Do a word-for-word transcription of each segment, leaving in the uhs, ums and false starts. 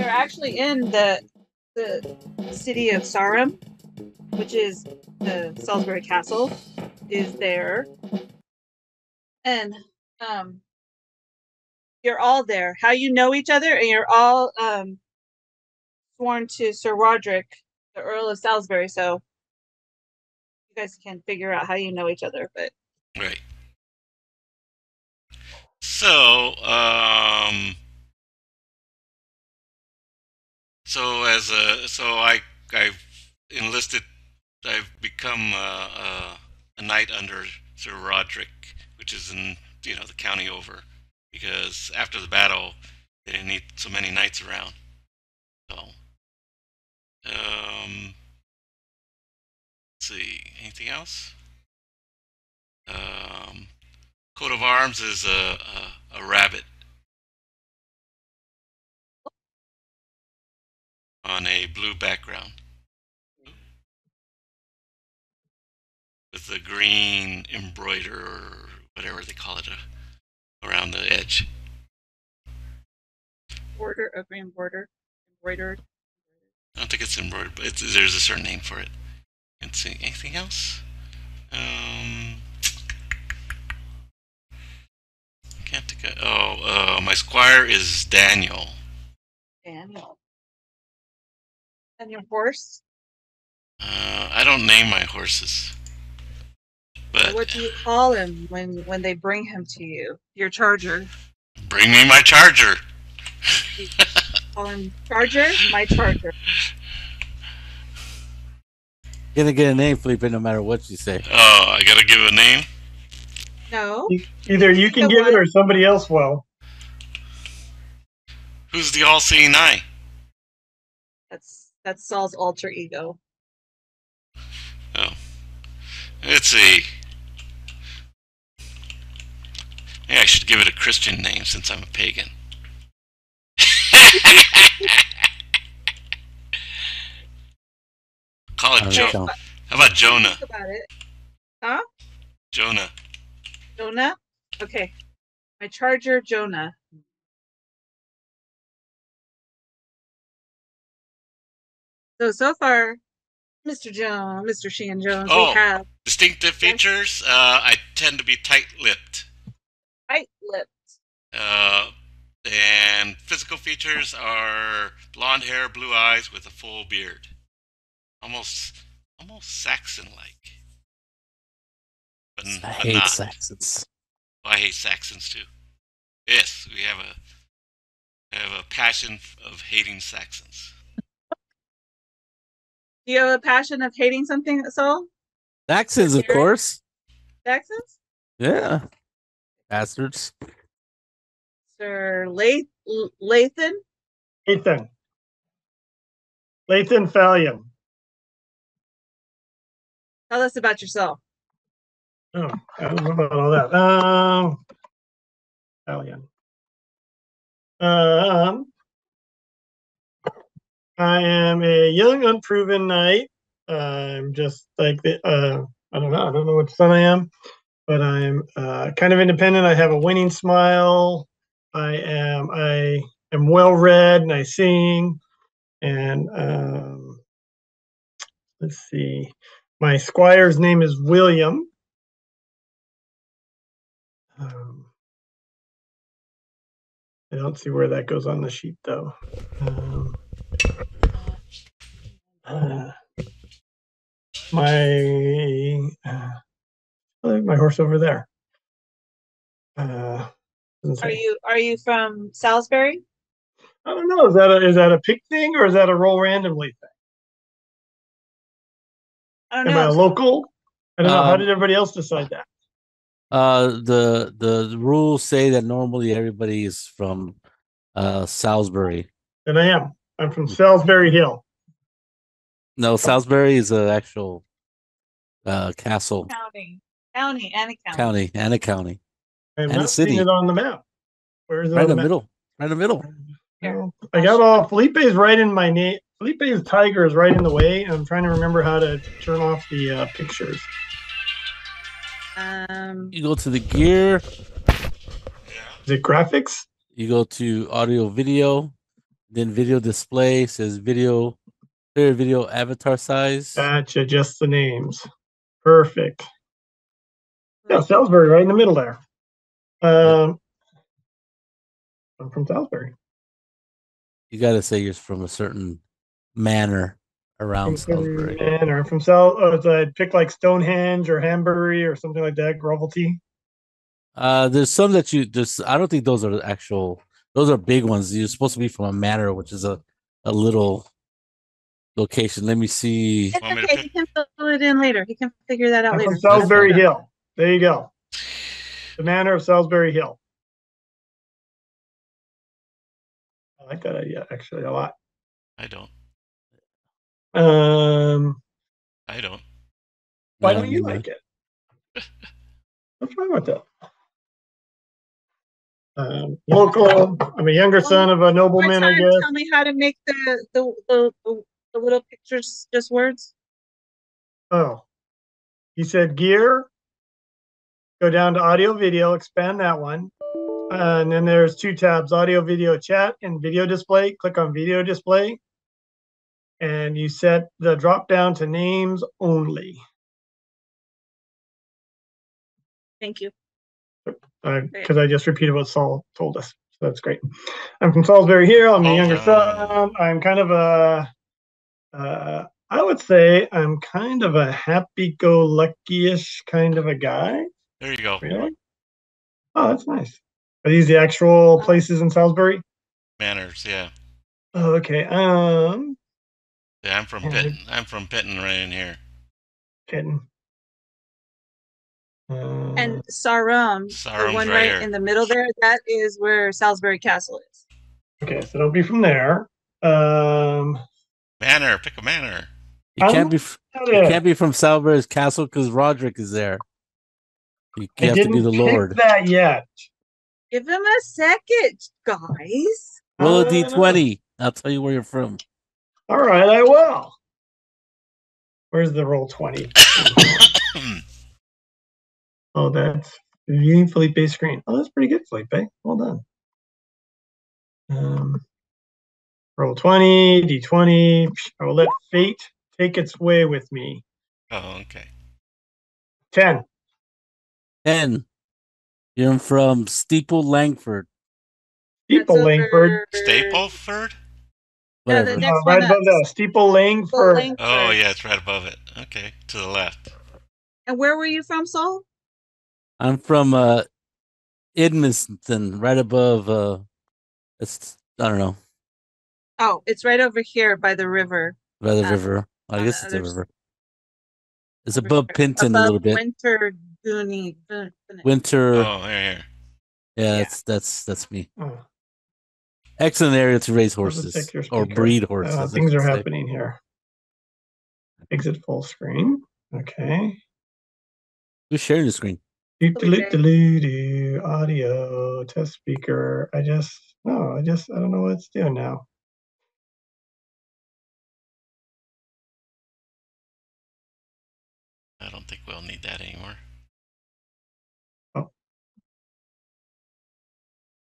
They're actually in the the city of Sarum, which is the Salisbury Castle, is there. And um, you're all there. How you know each other, and you're all um, sworn to Sir Roderick, the Earl of Salisbury, so you guys can figure out how you know each other, but... Right. So, um... So, as a... So, I, I've enlisted... I've become a, a, a knight under Sir Roderick, which is in, you know, the county over. Because after the battle, they didn't need so many knights around. So... Um... Let's see, anything else? Um... Coat of arms is a, a, a rabbit on a blue background with a green embroider or whatever they call it a, around the edge. Border, a green border, embroidered. I don't think it's embroidered, but it's, there's a certain name for it. Let's see, anything else? Um... Can't think of, oh, uh, my squire is Daniel. Daniel. And your horse? Uh, I don't name my horses. But what do you call him when when they bring him to you? Your charger. Bring me my charger. You call him Charger, my charger. You're gonna get a name, Felipe, no matter what you say. Oh, I gotta give a name. No. Either you can give it or somebody else will. Who's the all-seeing eye? That's that's Saul's alter ego. Oh. Let's see. Maybe I should give it a Christian name since I'm a pagan. Call it Jonah. How about Jonah? Think about it. Huh? Jonah. Jonah? Okay. My charger, Jonah. So, so far, Mister Jones, Mister Sheehan Jones, oh, we have... distinctive features. Uh, I tend to be tight-lipped. Tight-lipped. Uh, and physical features are blonde hair, blue eyes with a full beard. Almost, almost Saxon-like. But I hate not. Saxons. I hate Saxons too. Yes, we have a we have a passion of hating Saxons. Do you have a passion of hating something, Saul? Saxons, of course. Saxons? Yeah, bastards. Sir Lath Lathan. Lathan. Lathan Fallion. Tell us about yourself. Oh, I don't know about all that. Um, Italian. Um, I am a young, unproven knight. Uh, I'm just like the. Uh, I don't know. I don't know what son I am, but I'm uh, kind of independent. I have a winning smile. I am. I am well read, and I sing. And um, let's see. My squire's name is William. Um, I don't see where that goes on the sheet, though. Um, uh, my uh, my horse over there. Uh, are you are you from Salisbury? I don't know. Is that a, is that a pick thing or is that a roll randomly thing? I don't Am know. Am I local? I don't um, know. How did everybody else decide that? Uh, the the rules say that normally everybody is from uh, Salisbury. And I am. I'm from Salisbury Hill. No, Salisbury is an actual uh, castle. County. County and a county. County and a county. I'm and not a city. Seeing it on the map. Where is it? Right in the, the middle. Right in the middle. Yeah. I got all. Felipe's right in my name. Felipe's tiger is right in the way. And I'm trying to remember how to turn off the uh, pictures. Um, you go to the gear. Is it graphics? You go to audio video. Then video display says video, clear video avatar size. Gotcha, just the names. Perfect. Yeah, Salisbury right in the middle there. Um, I'm from Salisbury. You got to say you're from a certain manor around Salisbury. Manor from Sal. Uh, I'd pick like Stonehenge or Hambury or something like that. Grovelty. Uh, there's some that you just. I don't think those are actual. Those are big ones. You're supposed to be from a manor, which is a, a little location. Let me see. It's okay. He can fill it in later. He can figure that out I'm later. From Salisbury Hill. There you go. The manor of Salisbury Hill. I like that idea actually a lot. I don't. Um, I don't. Why no, don't you no. like it? What's wrong with that? Um, local. I'm a younger son of a nobleman. I guess. Tell me how to make the the, the the the little pictures just words. Oh, he said gear. Go down to audio video, expand that one, uh, and then there's two tabs: audio video chat and video display. Click on video display, and you set the drop down to names only. Thank you. Because uh, I just repeated what Saul told us. So that's great. I'm from Salisbury here. I'm the younger son. I'm kind of a, uh, I would say I'm kind of a happy-go-lucky-ish kind of a guy. There you go. Really? Oh, that's nice. Are these the actual places in Salisbury? Manors, yeah. Oh, okay. Um. Yeah, I'm from Pitton. I'm from Pitton right in here. Pitton. Uh, and Sarum, Sarum's the one right, right in the middle there, that is where Salisbury Castle is. Okay, so don't be from there. Um, manor, pick a manor. You um, can't be. You can't be from Salisbury's Castle because Roderick is there. You have to be the Lord. That yet? Give him a second, guys. Roll a d twenty. I'll tell you where you're from. All right, I will. Where's the roll twenty? Oh, that's viewing Felipe's screen. Oh, that's pretty good, Felipe. Well done. Um, roll twenty, d twenty. I will let fate take its way with me. Oh, okay. ten. ten. You're from Steeple Langford. Steeple that's Langford. Stapleford? No, the next oh, right above that. Steeple Langford. Langford. Oh, yeah, it's right above it. Okay, to the left. And where were you from, Saul? I'm from uh, Idmiston, right above, uh, it's, I don't know. Oh, it's right over here by the river. By the uh, river. I guess it's the river. It's above Pitton a little bit. Winter Goony. Winter. Oh, there, here. Yeah, yeah, that's that's that's me. Oh. Excellent area to raise horses or breed horses. Uh, things are happening here. Exit full screen. Okay. Who's sharing the screen? Do, do, do, do, audio test speaker. I just no. I just I don't know what it's doing now. I don't think we'll need that anymore. Oh,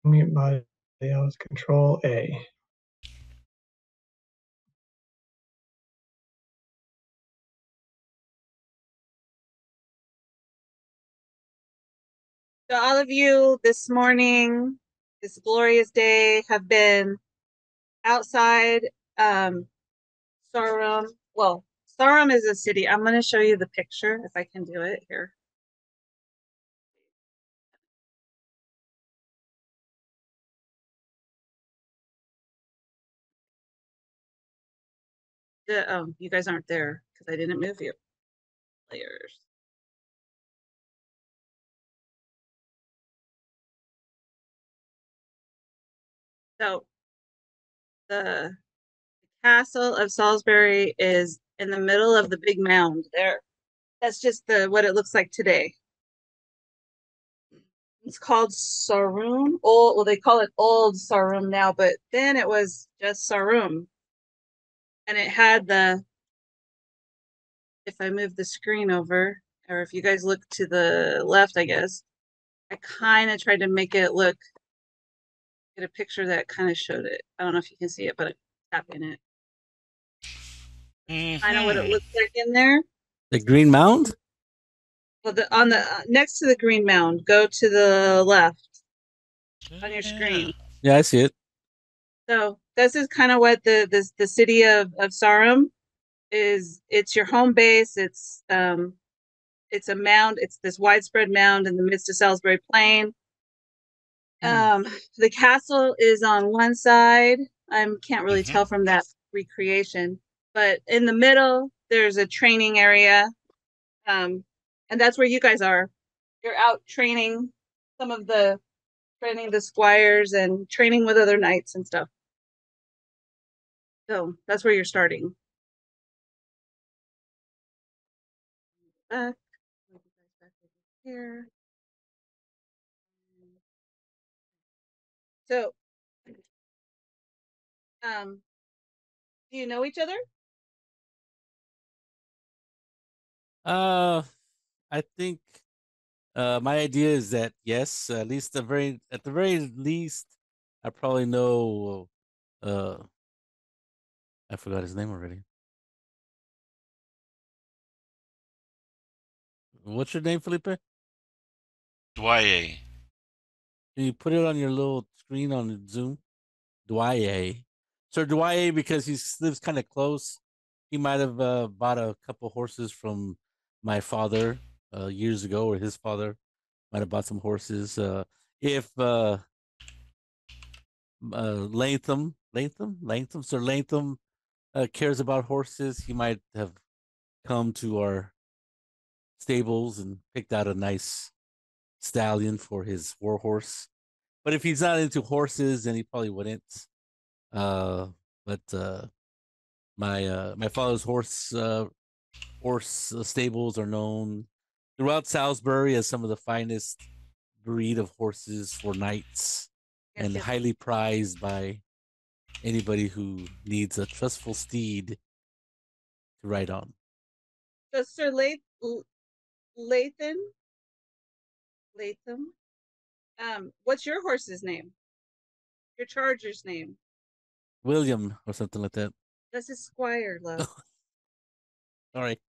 mute my videos. Control A. So all of you this morning, this glorious day, have been outside um, Sarum. Well, Sarum is a city. I'm going to show you the picture if I can do it here. The, um, you guys aren't there because I didn't move you. Players. So the castle of Salisbury is in the middle of the big mound there. That's just the what it looks like today. It's called Sarum. Old, well, they call it Old Sarum now, but then it was just Sarum. And it had the, if I move the screen over, or if you guys look to the left, I guess, I kind of tried to make it look get a picture that kind of showed it. I don't know if you can see it, but tap in it. Mm-hmm. I know what it looks like in there. The green mound? Well, the, on the uh, next to the green mound, go to the left on your screen. Yeah, I see it. So this is kind of what the this the city of of Sarum is. It's your home base. It's um, it's a mound. It's this widespread mound in the midst of Salisbury Plain. Um, the castle is on one side. I can't really mm-hmm. tell from that recreation, but in the middle there's a training area, um, and that's where you guys are. You're out training some of the training the squires and training with other knights and stuff. So that's where you're starting. Back here. So, um, do you know each other? Uh, I think, uh, my idea is that yes, at least the very at the very least, I probably know. Uh, I forgot his name already. What's your name, Felipe? Dwyai. Can you put it on your little screen on Zoom? Dwyai. Sir Dwyai, because he lives kind of close, he might have uh, bought a couple horses from my father uh, years ago, or his father might have bought some horses. Uh, if uh, uh, Latham, Latham, Latham, Sir Latham uh, cares about horses, he might have come to our stables and picked out a nice stallion for his war horse. But if he's not into horses, then he probably wouldn't. Uh, but uh, my uh, my father's horse uh, horse stables are known throughout Salisbury as some of the finest breed of horses for knights, yes, and yes. highly prized by anybody who needs a trustful steed to ride on. So Sir Lath- Lathan? Latham. Um, what's your horse's name? Your charger's name? William or something like that. That's his squire, love. All right.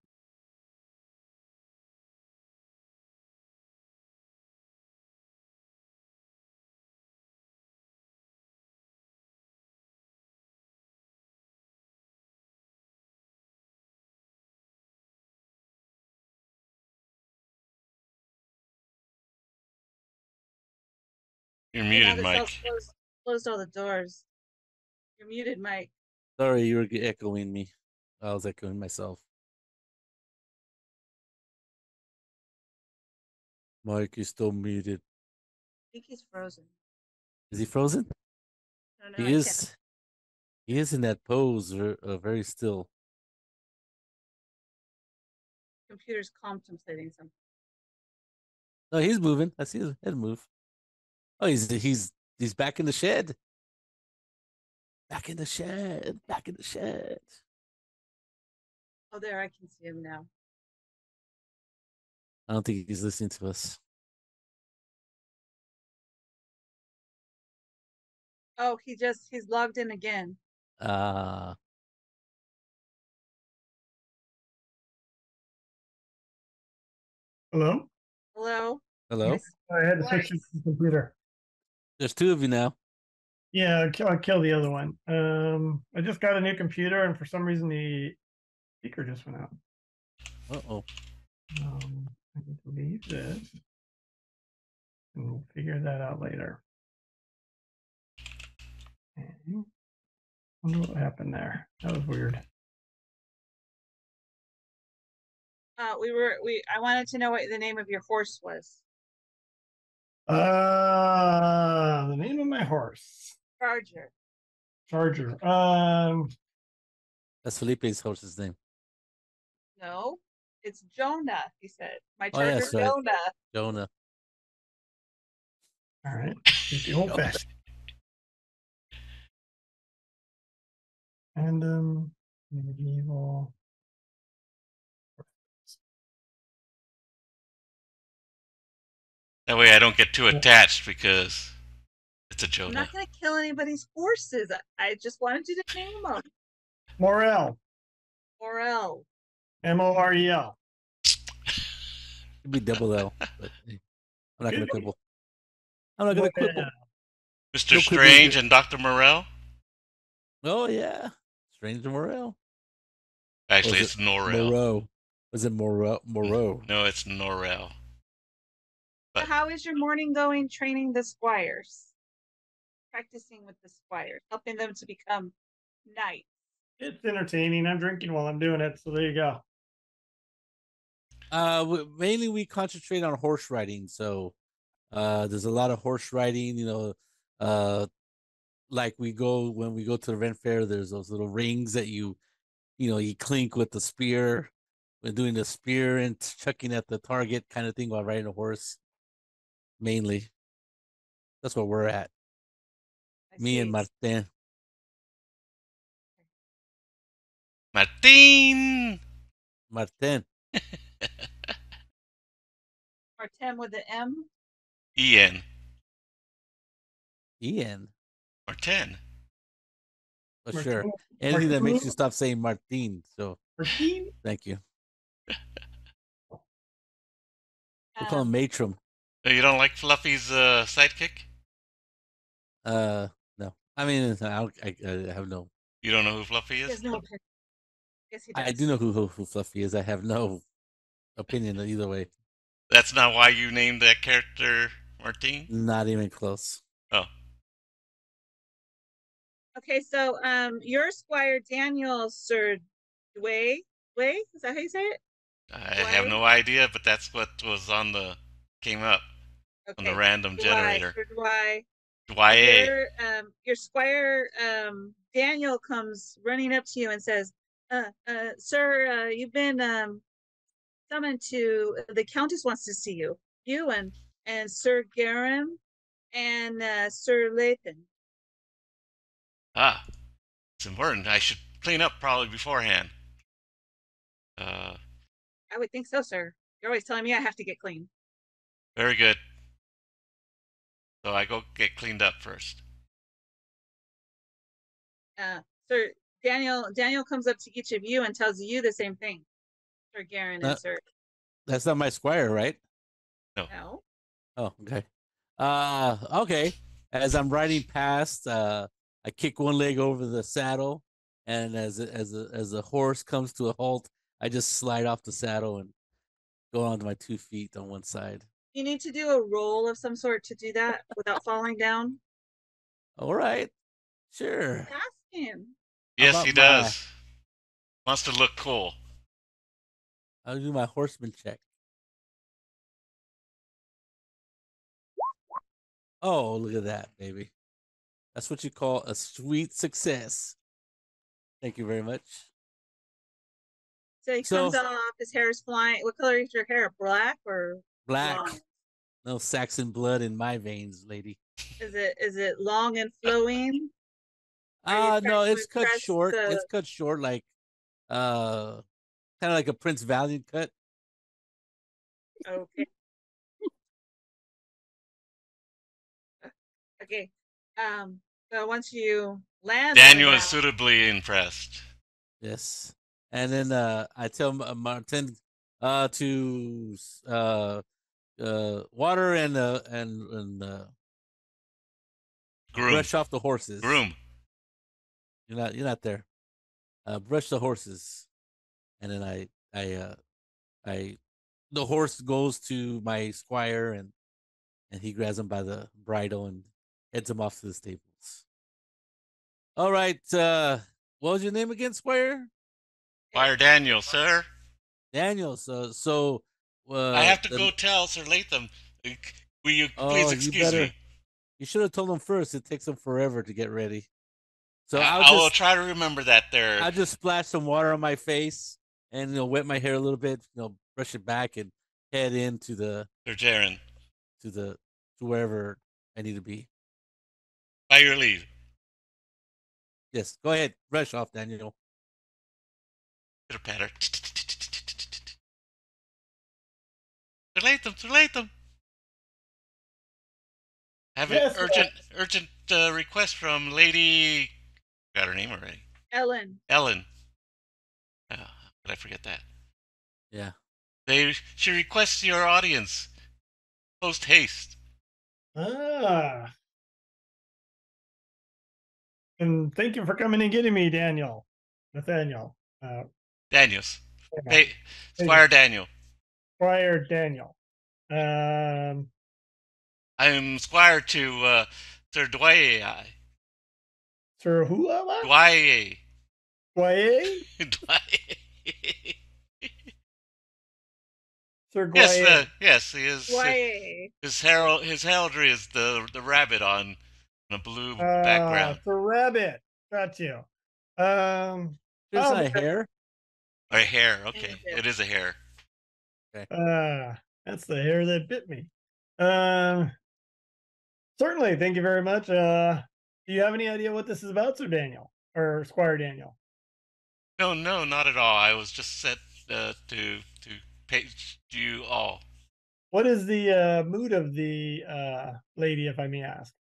You're muted, Mike. Closed, closed all the doors. You're muted, Mike. Sorry, you were echoing me. I was echoing myself. Mike is still muted. I think he's frozen. Is he frozen? No, no, he I is. Can't. He is in that pose, uh, very still. Computer's contemplating something. No, he's moving. I see his head move. Oh, he's he's he's back in the shed. Back in the shed. Back in the shed. Oh, there! I can see him now. I don't think he's listening to us. Oh, he just—he's logged in again. Ah. Uh... Hello. Hello. Hello. Yes. I had to switch to the computer. There's two of you now. Yeah, I'll kill, I'll kill the other one. Um, I just got a new computer, and for some reason the speaker just went out. Uh-oh. Um, I need to leave this, and we'll figure that out later. I wonder what happened there. That was weird. Uh, we were we. I wanted to know what the name of your horse was. Uh, the name of my horse. Charger. Charger. Um, that's Felipe's horse's name. No, it's Jonah. He said, "My charger, oh, yes, right. Jonah." Jonah. All right. The old fashioned. And um, medieval. That way I don't get too attached because the to Jonah. I'm not going to kill anybody's horses. I just wanted you to name them. Morel. Morel. M O R E L. It'd be double L. But I'm not going to quibble. I'm not going to quibble. Mister No Strange and Doctor Morel? Oh, yeah. Strange and Morel. Actually, it's it Norrell. Moreau. Was it Moreau? Moreau? No, it's Norrell. But... So how is your morning going training the squires? Practicing with the squires, helping them to become knights. It's entertaining. I'm drinking while I'm doing it, so there you go. Uh, mainly we concentrate on horse riding, so uh, there's a lot of horse riding, you know, uh, like we go, when we go to the Ren Fair, there's those little rings that you, you know, you clink with the spear, we're doing the spear and chucking at the target kind of thing while riding a horse, mainly. That's where we're at. I Me see. and Martin. Martin! Martin. Martin with an M? E N. E N. Martin. For Martin. Sure. Anything Martin. That makes you stop saying Martin. So, Martin? Thank you. We call him Matrim. So you don't like Fluffy's uh, sidekick? Uh, no. I mean, I, I, I have no. You don't know who Fluffy is? No. Yes, he does. I do know who, who who Fluffy is. I have no opinion either way. That's not why you named that character Martin? Not even close. Oh. Okay, so um, your squire Daniel Sir Dwyai, Dwyai, is that how you say it? I Dwyai? Have no idea, but that's what was on the came up okay. on the random Dwyai, generator. Sir Dwyai. Dwyai. Your, um, your squire um, Daniel comes running up to you and says, Uh, uh, sir, uh, you've been um, summoned to. The Countess wants to see you. You and and Sir Gerin and uh, Sir Lathan. Ah, it's important. I should clean up probably beforehand. Uh, I would think so, sir. You're always telling me I have to get clean. Very good. So I go get cleaned up first. Uh, sir. Daniel Daniel comes up to each of you and tells you the same thing, Sir Gerin and uh, Sir. That's not my squire, right? No. no. Oh, okay. Uh, okay. As I'm riding past, uh, I kick one leg over the saddle, and as as a, as the horse comes to a halt, I just slide off the saddle and go onto my two feet on one side. You need to do a roll of some sort to do that without falling down. All right. Sure. Ask him. Yes, he does. My... Wants to look cool. I'll do my horseman check. Oh, look at that, baby. That's what you call a sweet success. Thank you very much. So he so, comes off, his hair is flying. What color is your hair? Black or black? Long? No Saxon blood in my veins, lady. Is it is it long and flowing? Uh no, it's cut short. The... It's cut short, like uh, kind of like a Prince Valiant cut. Okay. okay. Um. So once you land, Daniel is suitably impressed. Yes, and then uh, I tell Martin uh to uh uh water and uh and and uh, groom. Brush off the horses. Groom. You're not, you're not there. Uh, brush the horses, and then I, I, uh, I, the horse goes to my squire, and and he grabs him by the bridle and heads him off to the stables. All right, uh, what was your name again, Squire? Squire Daniel, sir. Daniel, so so. Uh, I have to the, go tell Sir Latham. Will you oh, please excuse you better, me? You should have told him first. It takes him forever to get ready. So I'll I will just, try to remember that there. I'll just splash some water on my face and you know, wet my hair a little bit, you know, brush it back and head into the Sir Gerin. To the to wherever I need to be. By your leave. Yes, go ahead. Rush off, Daniel. Pitter patter. Sir Latham, Sir Latham. I have yes, an urgent, yes. urgent uh, request from Lady. Got her name already. Ellen. Ellen. Oh, how could I forget that? Yeah. They. She requests your audience, post haste. Ah. And thank you for coming and getting me, Daniel. Nathaniel. Uh, Daniels. Yeah. Hey, Squire Daniel. Squire Daniel. Um, I am Squire to uh, Sir Dwyai. Sir who am I? Dwyai. Dwyai? Dwyai. Sir Dwyai. Yes, uh, yes, he is. Dwyai. His herald, his heraldry is the the rabbit on a blue uh, background. The rabbit. Got you. Um, is oh, that a hair? A hair, okay. It is a hair. Okay. Uh, that's the hair that bit me. Um, certainly, thank you very much. Uh, do you have any idea what this is about, Sir Daniel? Or Squire Daniel? No, no, not at all. I was just set uh, to to page you all. What is the uh, mood of the uh, lady, if I may ask?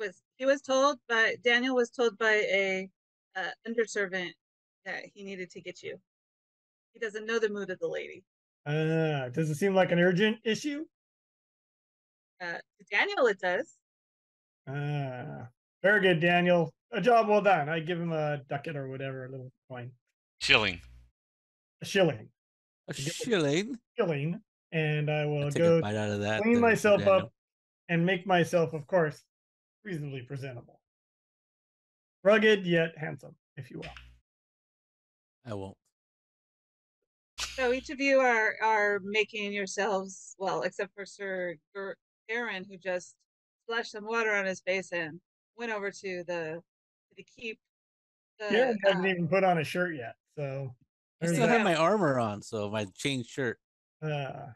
Was he was told by Daniel was told by a uh, underservant that he needed to get you. He doesn't know the mood of the lady. Uh, does it seem like an urgent issue? Uh, to Daniel, it does. Uh, very good, Daniel. A job well done. I give him a ducat or whatever, a little coin. Shilling. A shilling. A shilling. A shilling, and I will I'll go bite out of that, clean myself up and make myself, of course, reasonably presentable. Rugged yet handsome, if you will. I won't. So each of you are are making yourselves, well, except for Sir Gerin, who just splashed some water on his face and went over to the to the keep. The, Gerin hasn't uh, even put on a shirt yet, so I still that. have my armor on, so my chain shirt. Uh,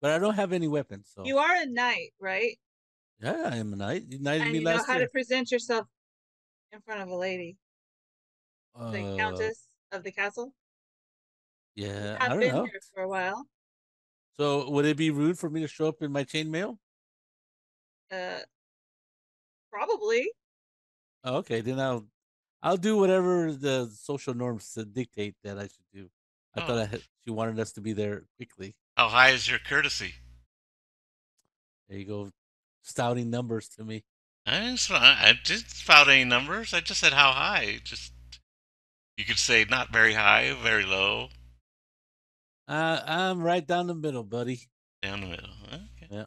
but I don't have any weapons. So you are a knight, right? Yeah, I am a knight. You knighted and me you last know how year. to present yourself in front of a lady, uh, the Countess of the Castle. Yeah, I've I don't been know. Here for a while. So, would it be rude for me to show up in my chainmail? Uh, probably. Oh, okay, then I'll I'll do whatever the social norms dictate that I should do. I oh. thought I had, she wanted us to be there quickly. How high is your courtesy? There you go. Spouting numbers to me. I didn't, I didn't spout any numbers. I just said how high. Just you could say not very high, very low. Uh, I'm right down the middle, buddy. Down the middle. Huh? Okay. Yeah.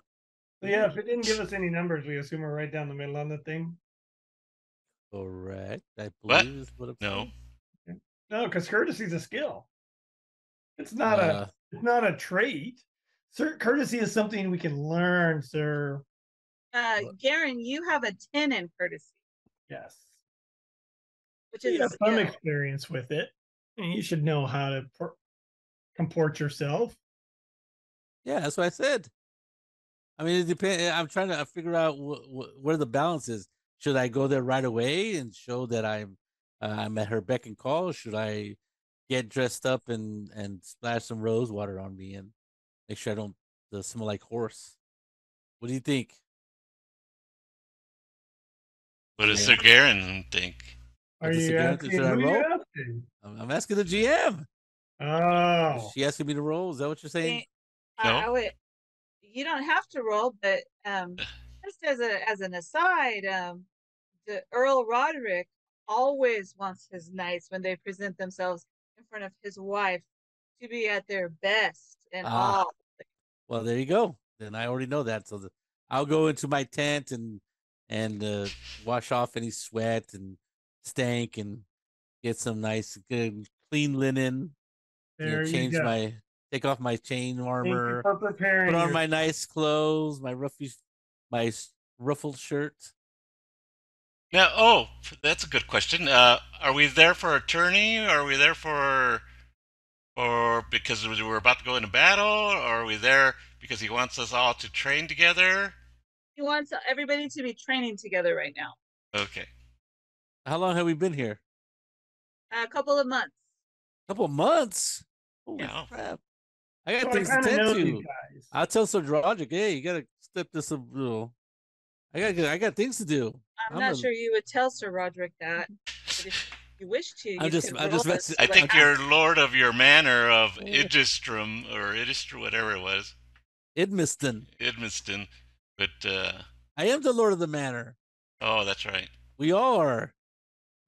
So yeah, if it didn't give us any numbers, we assume we're right down the middle on the thing. Correct. I believe is what it's no. Okay. No, because courtesy is a skill. It's not uh, a. It's not a trait. Sir, courtesy is something we can learn, sir. Uh, Gerin, you have a ten in courtesy. Yes. Which is you have some experience with it. I mean, you should know how to comport yourself. Yeah, that's what I said. I mean, it depends. I'm trying to figure out wh wh where the balance is. Should I go there right away and show that I'm uh, I'm at her beck and call? Should I get dressed up and and splash some rose water on me and make sure I don't uh, smell like horse? What do you think? What does Sir Gerin think? Are you asking, I roll? You asking? I'm asking the G M. Oh. Is she asking me to roll? Is that what you're saying? I, no. I would, you don't have to roll, but um, just as a as an aside, um, the Earl Roderick always wants his knights when they present themselves in front of his wife to be at their best and ah. all. Well, there you go. Then I already know that. So the, I'll go into my tent and. And uh, wash off any sweat and stank, and get some nice, good, clean linen. There you know, change you go. my, take off my chain armor, put on your... my nice clothes, my ruffy, my ruffled shirt. Now, oh, that's a good question. Uh, are we there for a tourney? Are we there for, or because we're about to go into battle? Or are we there because he wants us all to train together? He wants everybody to be training together right now. Okay. How long have we been here? A couple of months. A couple of months? Holy yeah. crap. I got so things I to tend to. I'll tell Sir Roderick, hey, you got to step this up. Oh, I got I got things to do. I'm, I'm not a... sure you would tell Sir Roderick that. But if you wish to, you I'm just, I'm just messing. I think like, you're lord of your manor of Idmistrum or Idmistrum, whatever it was. Idmiston. Idmiston, but uh, I am the lord of the manor. Oh, that's right. We all are.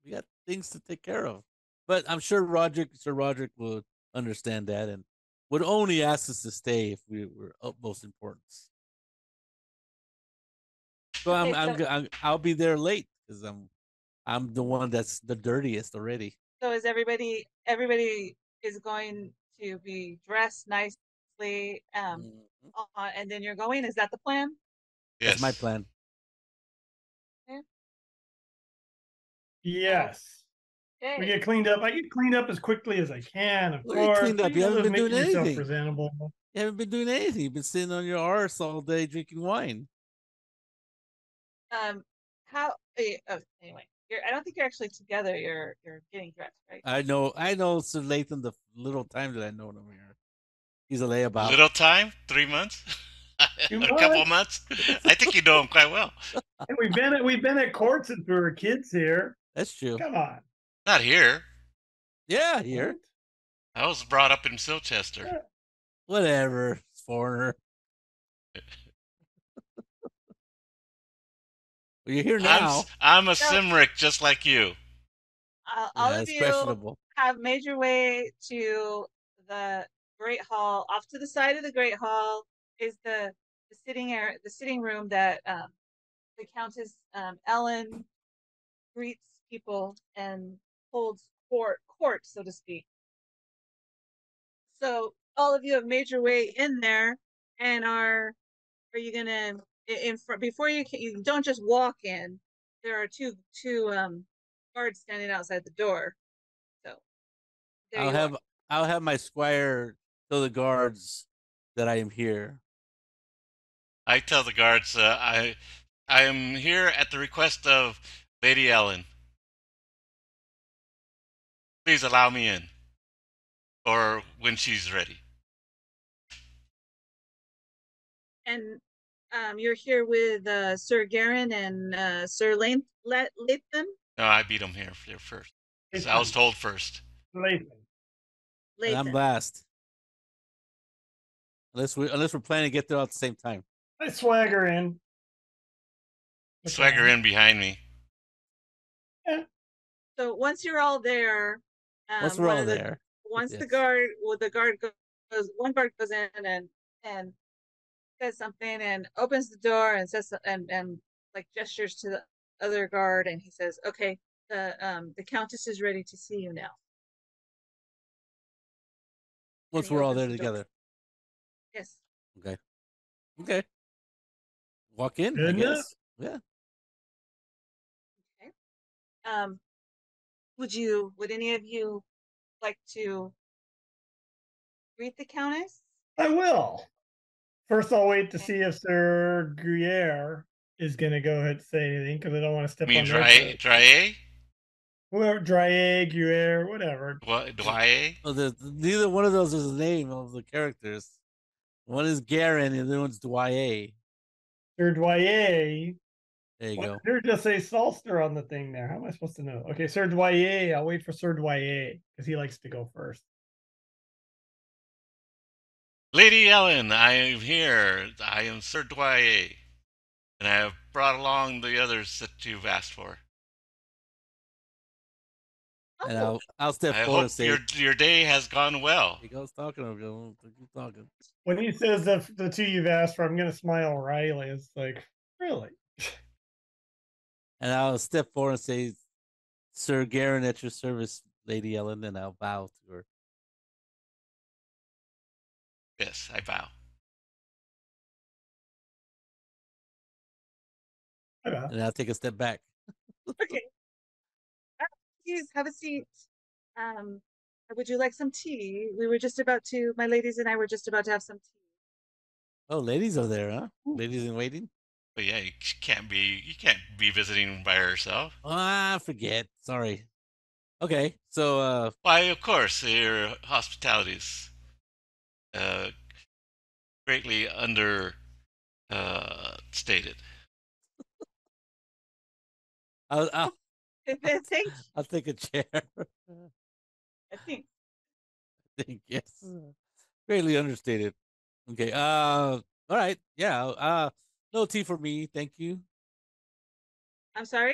We got things to take care of, but I'm sure Roderick, Sir Roderick, will understand that and would only ask us to stay if we were utmost importance. So I'm, I'm, I'm I'll be there late because I'm. I'm the one that's the dirtiest already. So is everybody, everybody is going to be dressed nicely um, mm-hmm. uh, and then you're going? Is that the plan? Yes. That's my plan. Okay. Yes. Okay. We get cleaned up. I get cleaned up as quickly as I can, of well, course. You cleaned up. You, you haven't been doing anything. Presentable. You haven't been doing anything. You've been sitting on your arse all day drinking wine. Um. How? Oh, anyway. You're, I don't think you're actually together. You're you're getting dressed, right? I know, I know, Sir Lathan. The little time that I know him here, he's a layabout. Little time, three months, a couple months. I think you know him quite well. And we've been at we've been at court since we were kids here. That's true. Come on, not here. Yeah, here. I was brought up in Silchester. Yeah. Whatever, foreigner. You're here now. I'm, I'm a so, Cymric, just like you. Uh, all yeah, of you have made your way to the Great Hall. Off to the side of the Great Hall is the, the sitting air, the sitting room that um, the Countess um, Ellen greets people and holds court, court, so to speak. So all of you have made your way in there, and are are you gonna? In front, before you can, you don't just walk in. There are two two um guards standing outside the door. So I'll have are. I'll have my squire tell the guards that I am here. I tell the guards uh, I I am here at the request of Lady Ellen. Please allow me in, or when she's ready. And. Um, you're here with uh, Sir Gerin and uh, Sir Lane Lat Lathan? No, I beat him here for first. I was told first. Lathan. Lathan. I'm last. Unless we unless we're planning to get there all at the same time. I swagger in. Okay. Swagger in behind me. Yeah. So once you're all there, um, once we're all the, there, once yes. the guard, well, the guard goes, one guard goes in and and. says something and opens the door and says and and like gestures to the other guard and he says, "Okay, the um the Countess is ready to see you now." Once we're all there together. Yes. Okay. Okay. Walk in. I guess. Yeah. Okay. Um, would you? Would any of you like to greet the Countess? I will. First, I'll wait to see if Sir Gruyere is going to go ahead and say anything because I don't want to step you mean on Dwyai, Dwyai? Whoever, Dwyai, Gruyere, whatever. What, Dwyai? Oh, the, neither one of those is the name of the characters. One is Gerin, and the other one's Dwyai. Sir Dwyai. There you what, go. There just a Salster on the thing there. How am I supposed to know? Okay, Sir Dwyai. I'll wait for Sir Dwyai because he likes to go first. Lady Ellen, I am here. I am Sir Dwyai, and I have brought along the others that you've asked for. And I'll, I'll step I forward. Hope and say, your your day has gone well. He goes talking over you. Keep talking. When he says the the two you've asked for, I'm gonna smile wryly. It's like really. And I'll step forward and say, "Sir Gerin, at your service, Lady Ellen," and I'll bow to her. Yes, I bow. And I'll take a step back. Okay. Please have a seat. Um, would you like some tea? We were just about to, my ladies and I were just about to have some tea. Oh, ladies are there, huh? Ooh. Ladies in waiting? But yeah, you can't be, you can't be visiting by yourself. Ah, oh, forget. Sorry. Okay, so. Uh... Why, of course, your hospitalities. Uh, greatly under uh, stated. I'll, I'll, I'll take a chair. I think. I think, yes. Greatly understated. Okay. Uh, all right. Yeah. Uh, no tea for me. Thank you. I'm sorry?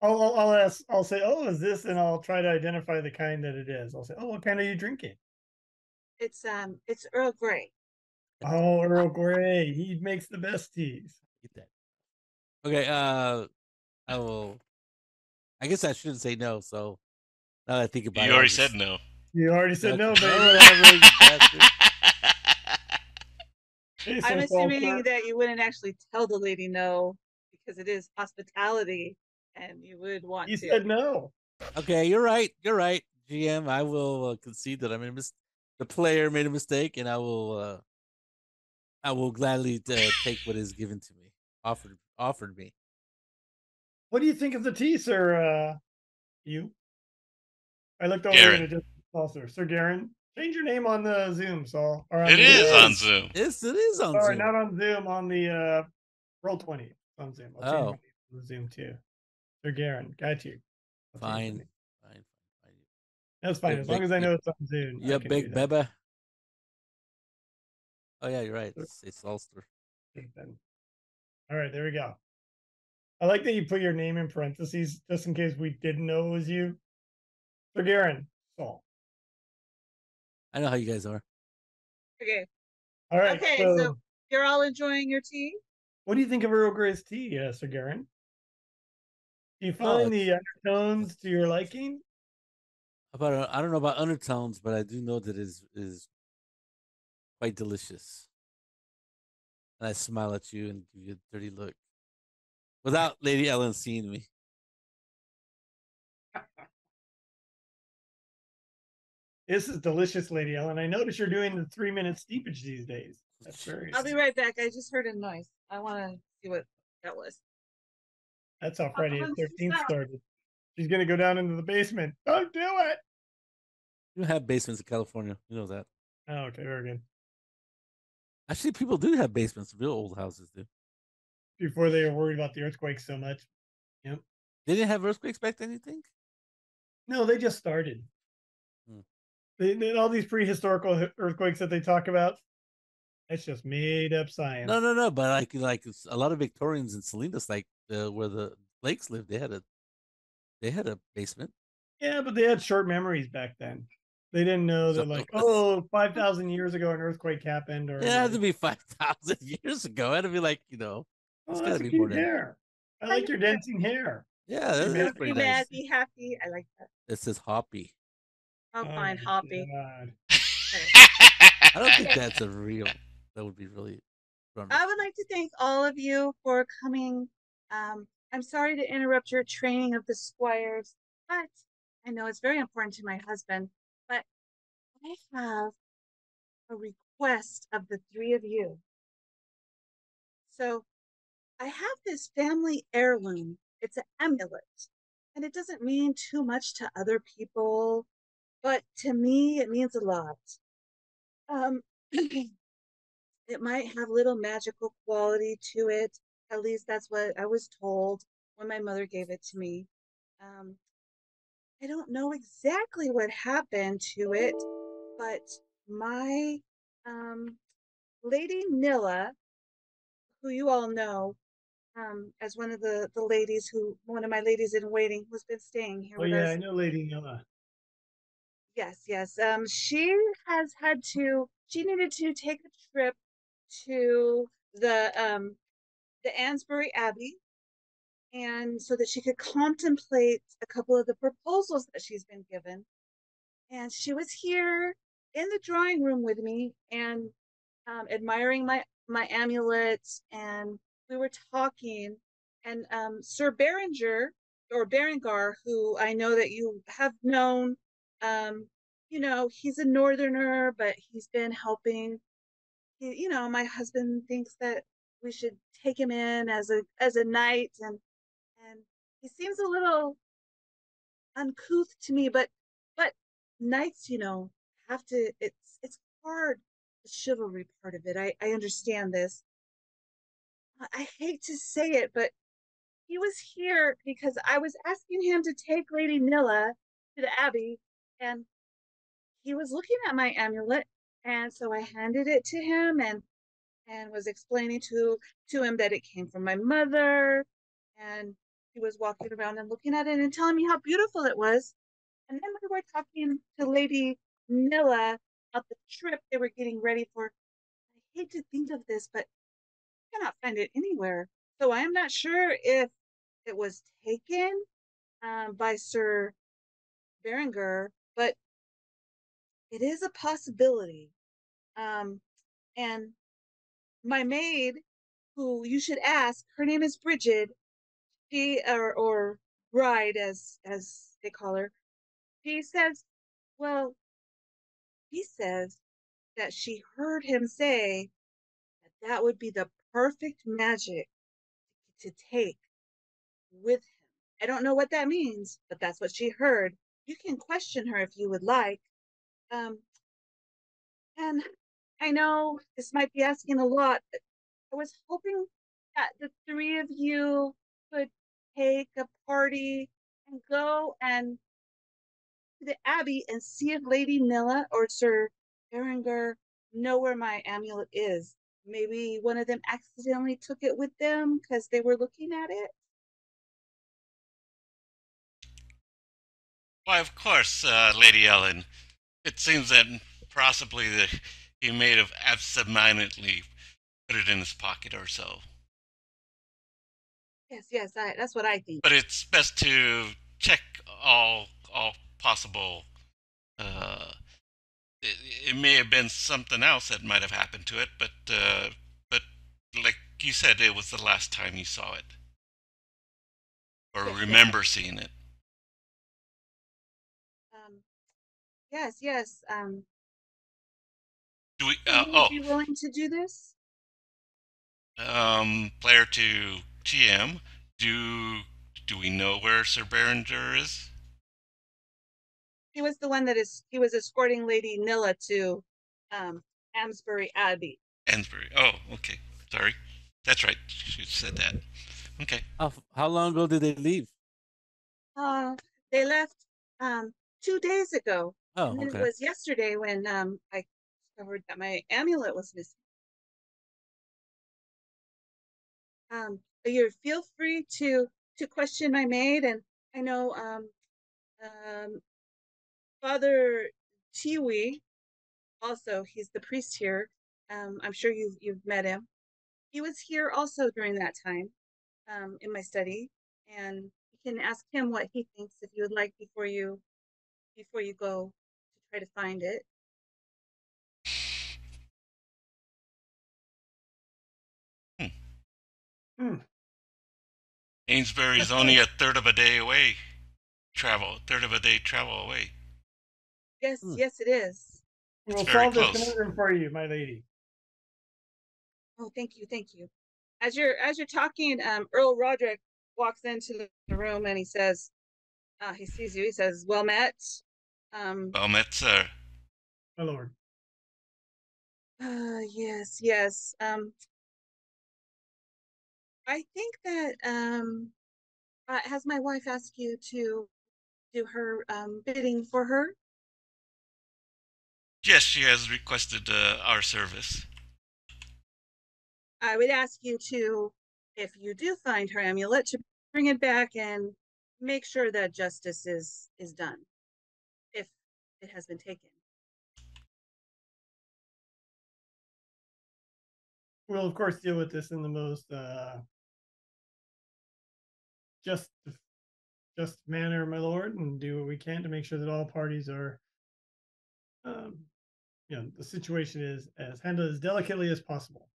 I'll, I'll, I'll ask, I'll say, oh, is this? And I'll try to identify the kind that it is. I'll say, oh, what kind are you drinking? It's um, it's Earl Grey. Oh, Earl Grey. He makes the best teas. Get that. Okay. Uh, I will. I guess I shouldn't say no. So now that I think about you it, you already said no. You already said no, but I'm assuming that you wouldn't actually tell the lady no because it is hospitality, and you would want. You to. said no. Okay, you're right. You're right, G M. I will uh, concede that I made a mis the player made a mistake, and I will. Uh, I will gladly uh, take what is given to me, offered offered me. What do you think of the tea, sir? Uh, you. I looked over Gerin. And just also, Sir Gerin, change your name on the Zoom, Saul. Or on it the, is it on is. Zoom. Yes, it is on Sorry, Zoom. Sorry, not on Zoom, on the uh, Roll twenty on Zoom. I'll oh. change my name on Zoom too. Sir Gerin, got you. Fine. fine. Fine. That's fine, you're as big, long as I know it's on Zoom. Yeah, big Beba. Oh, yeah, you're right. It's, it's Ulster. All right, there we go. I like that you put your name in parentheses just in case we didn't know it was you. Sir Gerin, Saul. I know how you guys are. Okay. All right. Okay, so, so you're all enjoying your tea? What do you think of Earl Grey's tea, uh, Sir Gerin? Do you find oh, the undertones to your liking? About uh, I don't know about undertones, but I do know that it is, is quite delicious. And I smile at you and give you a dirty look. Without Lady Ellen seeing me. This is delicious, Lady Ellen. I notice you're doing the three-minute steepage these days. That's very. I'll be right back. I just heard a noise. I want to see what that was. That's how Friday the thirteenth started. She's going to go down into the basement. Don't do it. You have basements in California. You know that. Oh, okay. Very good. Actually, people do have basements. Real old houses do. Before they were worried about the earthquakes so much. Yep. They didn't have earthquakes back then, you think? No, they just started. They, they, all these prehistorical earthquakes that they talk about, that's just made up science. No, no, no. But like, like a lot of Victorians in Salinas, like uh, where the Blakes lived, they had a, they had a basement. Yeah, but they had short memories back then. They didn't know that, like, oh, five thousand years ago an earthquake happened, or yeah, it had to be five thousand years ago. It had to be like, you know, it's oh, gotta be more hair. Than... I like your dancing hair. Yeah, that's, that's pretty nice. Be mad, be happy. I like that. This is hoppy. I'll oh, find Hoppy. I don't think that's a real. That would be really. Wonderful. I would like to thank all of you for coming. Um, I'm sorry to interrupt your training of the squires, but I know it's very important to my husband. But I have a request of the three of you. So I have this family heirloom. It's an amulet, and it doesn't mean too much to other people. But to me, it means a lot. Um, it might have little magical quality to it. At least that's what I was told when my mother gave it to me. Um, I don't know exactly what happened to it, but my um, Lady Nilla, who you all know um, as one of the, the ladies who, one of my ladies in waiting who's been staying here oh, with yeah, us. Oh yeah, I know Lady Nilla. Yes, yes. Um, she has had to, she needed to take a trip to the um, the Amesbury Abbey, and so that she could contemplate a couple of the proposals that she's been given. And she was here in the drawing room with me and um, admiring my, my amulets, and we were talking, and um, Sir Berengar, or Berengar, who I know that you have known, Um, you know, he's a northerner, but he's been helping. He, you know, my husband thinks that we should take him in as a as a knight, and and he seems a little uncouth to me, but but knights, you know, have to. It's it's hard, the chivalry part of it. I I understand this. I hate to say it, but he was here because I was asking him to take Lady Nilla to the Abbey, and he was looking at my amulet, and so I handed it to him and and was explaining to, to him that it came from my mother, and he was walking around and looking at it and telling me how beautiful it was. And then we were talking to Lady Nilla about the trip they were getting ready for. I hate to think of this, but I cannot find it anywhere. So I am not sure if it was taken um, by Sir Berengar, but it is a possibility. Um, and my maid, who you should ask, her name is Bridget. She, or, or bride, as, as they call her, she says, well, he says that she heard him say that that would be the perfect magic to take with him. I don't know what that means, but that's what she heard. You can question her if you would like. Um, and I know this might be asking a lot, but I was hoping that the three of you could take a party and go and to the Abbey and see if Lady Nilla or Sir Berengar know where my amulet is. Maybe one of them accidentally took it with them because they were looking at it. Why, of course, uh, Lady Ellen. It seems that possibly that he may have absentmindedly put it in his pocket or so. Yes, yes, I, that's what I think. But it's best to check all all possible. Uh, it, it may have been something else that might have happened to it, but uh, but like you said, it was the last time you saw it, or yes, remember yes. seeing it. Um, yes, yes. Um, do we? Uh, would oh, you be willing to do this? Um, player two. G M, do do we know where Sir Berengar is? He was the one that is. He was escorting Lady Nilla to um, Amesbury Abbey. Amesbury. Oh, okay. Sorry, that's right. She said that. Okay. How, how long ago did they leave? Uh, they left um, two days ago. Oh, and okay. It was yesterday when um, I discovered that my amulet was missing. Um. You feel free to to question my maid, and I know um, um, Father Tewi. Also, he's the priest here. Um, I'm sure you've you've met him. He was here also during that time um, in my study, and you can ask him what he thinks if you would like before you before you go to try to find it. Hmm. Amesbury is only a third of a day away travel, a third of a day travel away. Yes, hmm. yes it is. We will solve this conundrum for you, my lady. Oh, thank you, thank you. As you're as you're talking, um, Earl Roderick walks into the room and he says, uh, he sees you, he says, well met. Um, well met, sir. My lord. Uh, yes, yes. Um, I think that um, uh, has my wife asked you to do her um, bidding for her? Yes, she has requested uh, our service. I would ask you to, if you do find her amulet, to bring it back and make sure that justice is is done, if it has been taken. We'll of course deal with this in the most. Uh... just just manner, my lord, and do what we can to make sure that all parties are um you know the situation is as handled as delicately as possible,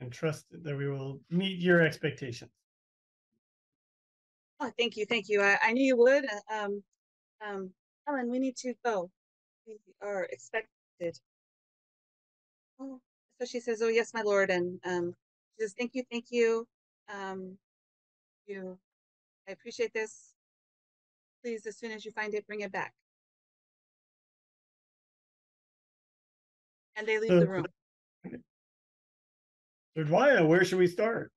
and trust that we will meet your expectations. Oh, thank you, thank you. I, I knew you would. um um Ellen, we need to go, we are expected. Oh, so she says, oh yes, my lord, and um she says, thank you, thank you. um You. I appreciate this. Please, as soon as you find it, bring it back. And they leave so, the room. Sir Dwyai, where should we start?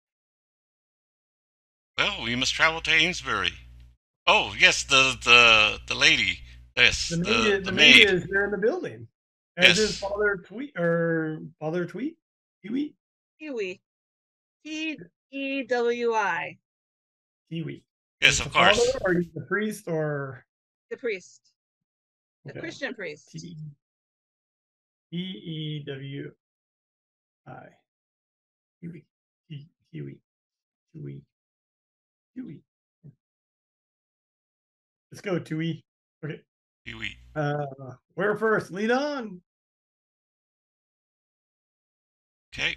Well, we must travel to Amesbury. Oh, yes, the the, the lady. Yes, the maid, the, the the maid. maid is there in the building. As yes. is Father Tewi, or Father Tewi? Tewi? Tewi. T E W I. Tewi. Yes, of course. Father, or the priest, or? The priest. The okay. Christian priest. T E W I. Tewi. Tewi. Tewi. Tewi. Let's go, Tewi. Okay. Tewi. Uh, where first? Lead on. Okay.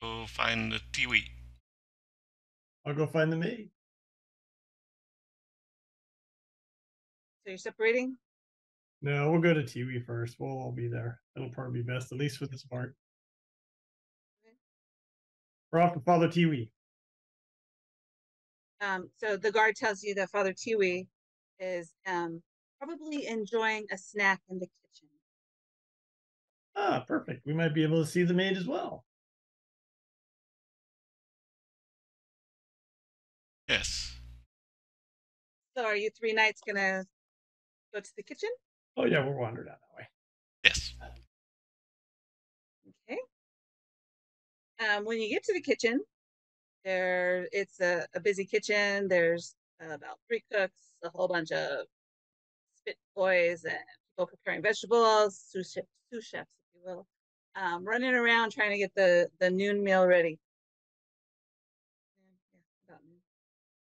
Go find the Tewi. I'll go find the maid. So you're separating? No, we'll go to Tewi first. We'll all be there. That'll probably be best, at least with this part. Okay. We're off to Father Tewi. Um, so the guard tells you that Father Tewi is um, probably enjoying a snack in the kitchen. Ah, perfect. We might be able to see the maid as well. Yes. So are you three knights going to go to the kitchen? Oh, yeah, we'll wander down that way. Yes. Okay. Um, when you get to the kitchen, There, it's a, a busy kitchen. There's uh, about three cooks, a whole bunch of spit boys, and people preparing vegetables, sous chefs, sous chefs if you will, um, running around trying to get the, the noon meal ready.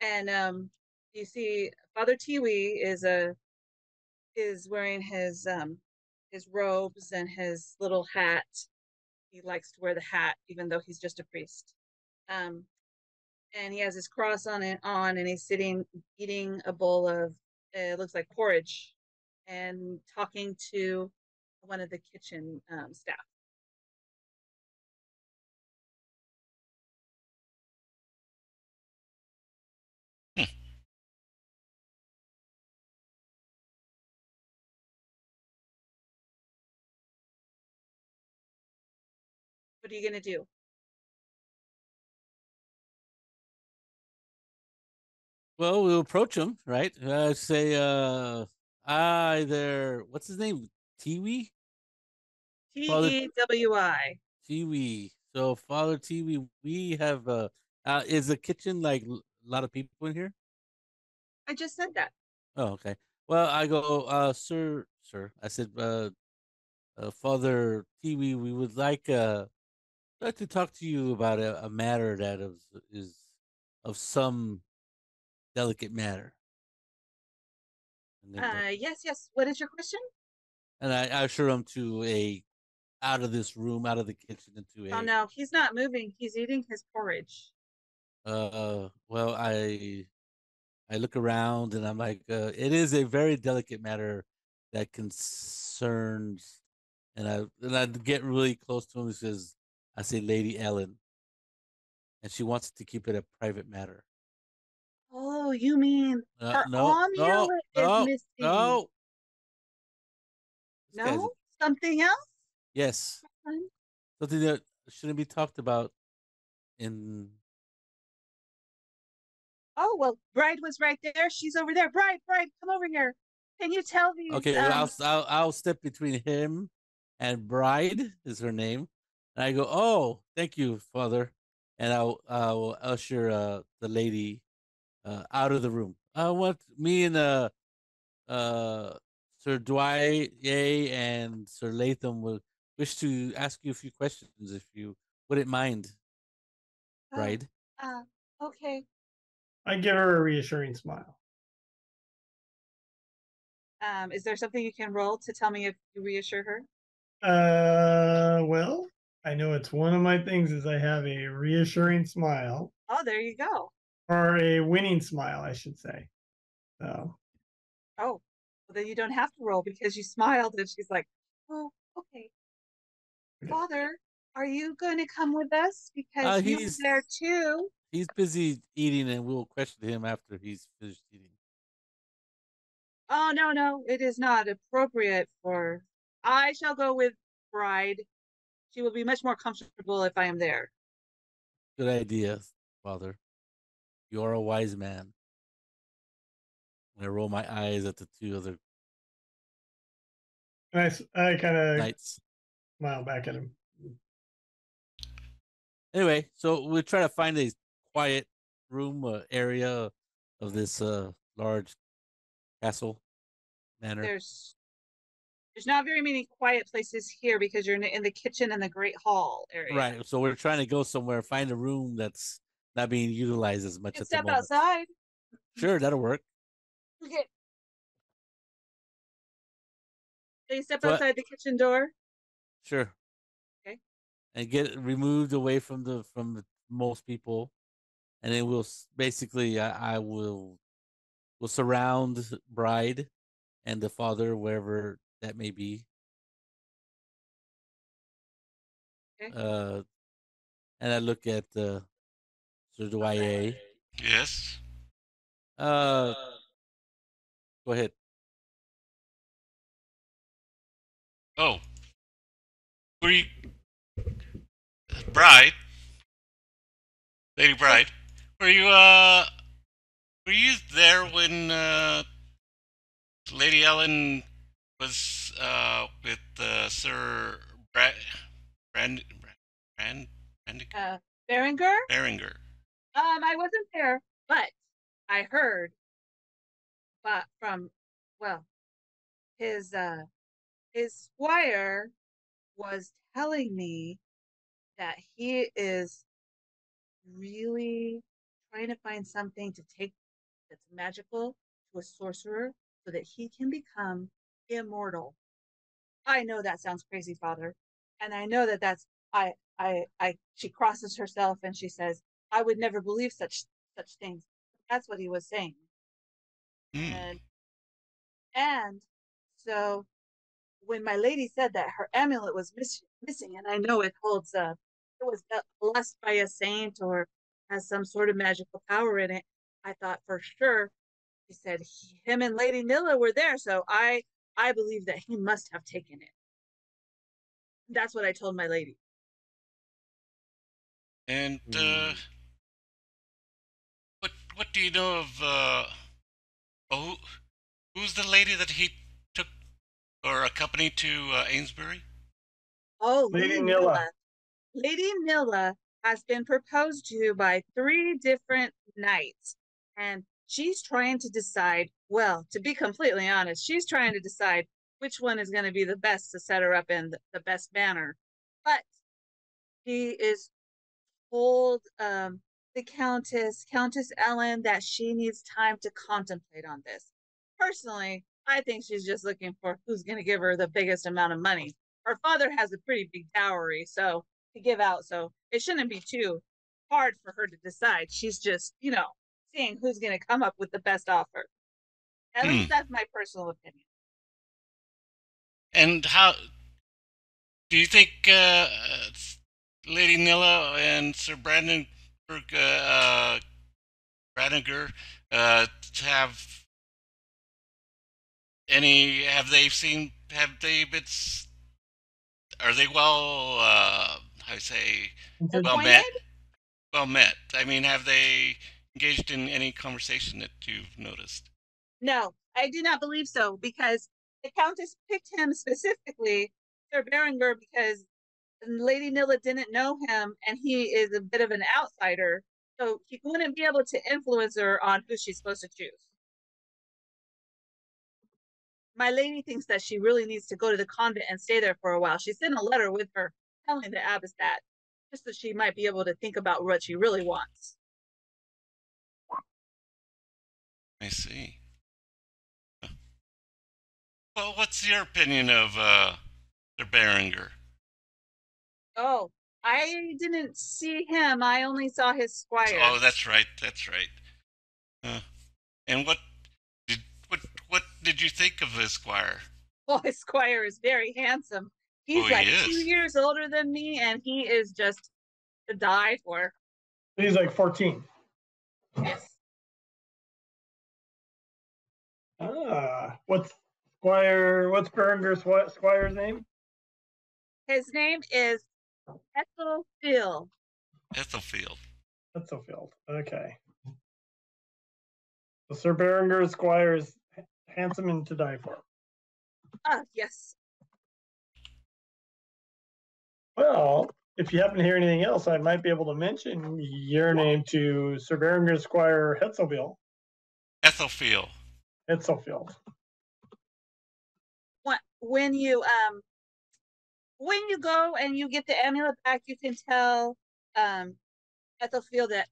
And um, you see, Father Tewi is a is wearing his um, his robes and his little hat. He likes to wear the hat, even though he's just a priest. Um, And he has his cross on and on, and he's sitting eating a bowl of it uh, looks like porridge, and talking to one of the kitchen um, staff. Hmm. What are you gonna do? Well, we'll approach him, right? Uh, say, uh, hi there. What's his name? Tewi? T E W I. Tewi. So, Father Tewi, we have, uh, uh, is the kitchen like a lot of people in here? I just said that. Oh, okay. Well, I go, uh, sir, sir. I said, uh, uh Father Tewi, we would like, uh, like to talk to you about a, a matter that is, is of some delicate matter. Uh, yes, yes. What is your question? And I usher him to a out of this room, out of the kitchen, into a. Oh no, he's not moving. He's eating his porridge. Uh, well, I I look around and I'm like, uh, it is a very delicate matter that concerns, and I and I get really close to him. He says, "I say, Lady Ellen," and she wants to keep it a private matter. Oh, you mean uh, her no, arm no, no, is no, missing? No, no, something else. Yes, something that shouldn't be talked about. In oh well, Bride was right there. She's over there. Bride, Bride, come over here. Can you tell me? Okay, um... well, I'll, I'll I'll step between him and Bride is her name, and I go, oh, thank you, Father, and I'll I'll usher uh, the lady. Uh, out of the room. I uh, want me and uh, uh, Sir Dwyai and Sir Lathan will wish to ask you a few questions, if you wouldn't mind, uh, right? Uh, okay. I give her a reassuring smile. Um, is there something you can roll to tell me if you reassure her? Uh, well, I know it's one of my things is I have a reassuring smile. Oh, there you go. Or a winning smile, I should say. So. Oh, well, then you don't have to roll because you smiled and she's like, oh, okay. okay. Father, are you going to come with us? Because uh, he's, he's there too. He's busy eating and we'll question him after he's finished eating. Oh, no, no, it is not appropriate for... I shall go with Bride. She will be much more comfortable if I am there. Good idea, Father. You are a wise man. I roll my eyes at the two other. I, I kind of smile back at him. Anyway, so we try to find a quiet room uh, area of this uh, large castle manor. There's there's not very many quiet places here because you're in the, in the kitchen and the great hall area. Right. So we're trying to go somewhere, find a room that's not being utilized as much. You can at step the moment. Outside. Sure, that'll work. Okay. They step so outside I, the kitchen door. Sure. Okay. And get removed away from the from the, most people, and then we'll basically I, I will will surround bride and the father wherever that may be. Okay. Uh, and I look at uh, Sir Dwyai. Yes. Uh. Go ahead. Oh. Were you... Bride? Lady Bride. Were you, uh... Were you there when, uh... Lady Ellen was, uh... with, uh, Sir... Brand... Brand... Brand... Brand... Uh, Berengar? Berengar. Um, I wasn't there, but I heard... But from, well, his uh, his squire was telling me that he is really trying to find something to take that's magical to a sorcerer so that he can become immortal. I know that sounds crazy, Father, and I know that that's I I I. She crosses herself and she says, "I would never believe such such things." That's what he was saying. Mm. And, and so when my lady said that her amulet was miss, missing, and I know it holds up, it was blessed by a saint or has some sort of magical power in it, I thought for sure, she said he, him and Lady Nilla were there, so I, I believe that he must have taken it. That's what I told my lady. And uh, what, what do you know of... Uh... Oh, who's the lady that he took or accompanied to uh, Amesbury? Oh, Lady, Lady Nilla. Nilla. Lady Nilla has been proposed to by three different knights, and she's trying to decide, well, to be completely honest, she's trying to decide which one is going to be the best to set her up in the, the best manner. But she is told... Um, the Countess, Countess Ellen, that she needs time to contemplate on this. Personally, I think she's just looking for who's going to give her the biggest amount of money. Her father has a pretty big dowry, so to give out, so it shouldn't be too hard for her to decide. She's just, you know, seeing who's going to come up with the best offer. At least that's my personal opinion. And how do you think uh, Lady Nilla and Sir Brandon Uh, Radinger, uh, have any? Have they seen? Have they been? Are they well? Uh, I say well met. Well met. I mean, have they engaged in any conversation that you've noticed? No, I do not believe so, because the Countess picked him specifically, Sir Berengar, because Lady Nilla didn't know him, and he is a bit of an outsider, so he wouldn't be able to influence her on who she's supposed to choose. My lady thinks that she really needs to go to the convent and stay there for a while. She sent a letter with her telling the abbess that, just so she might be able to think about what she really wants. I see. Well, what's your opinion of uh, Sir Berengar? Oh, I didn't see him. I only saw his squire. Oh, that's right. That's right. Uh, and what did what what did you think of his squire? Well, his squire is very handsome. He's oh, like he two years older than me, and he is just to die for. He's like fourteen. Yes. Ah, what's squire? What's Berengar's squire's name? His name is Ethelfield. Ethelfield. Ethelfield. Okay. So Sir Berengar's squire is handsome and to die for. Ah, yes. Well, if you happen to hear anything else, I might be able to mention your name to Sir Berengar's squire Hetzelfield. Ethelfield. Ethelfield. When you um, when you go and you get the amulet back, you can tell um, Ethelfield that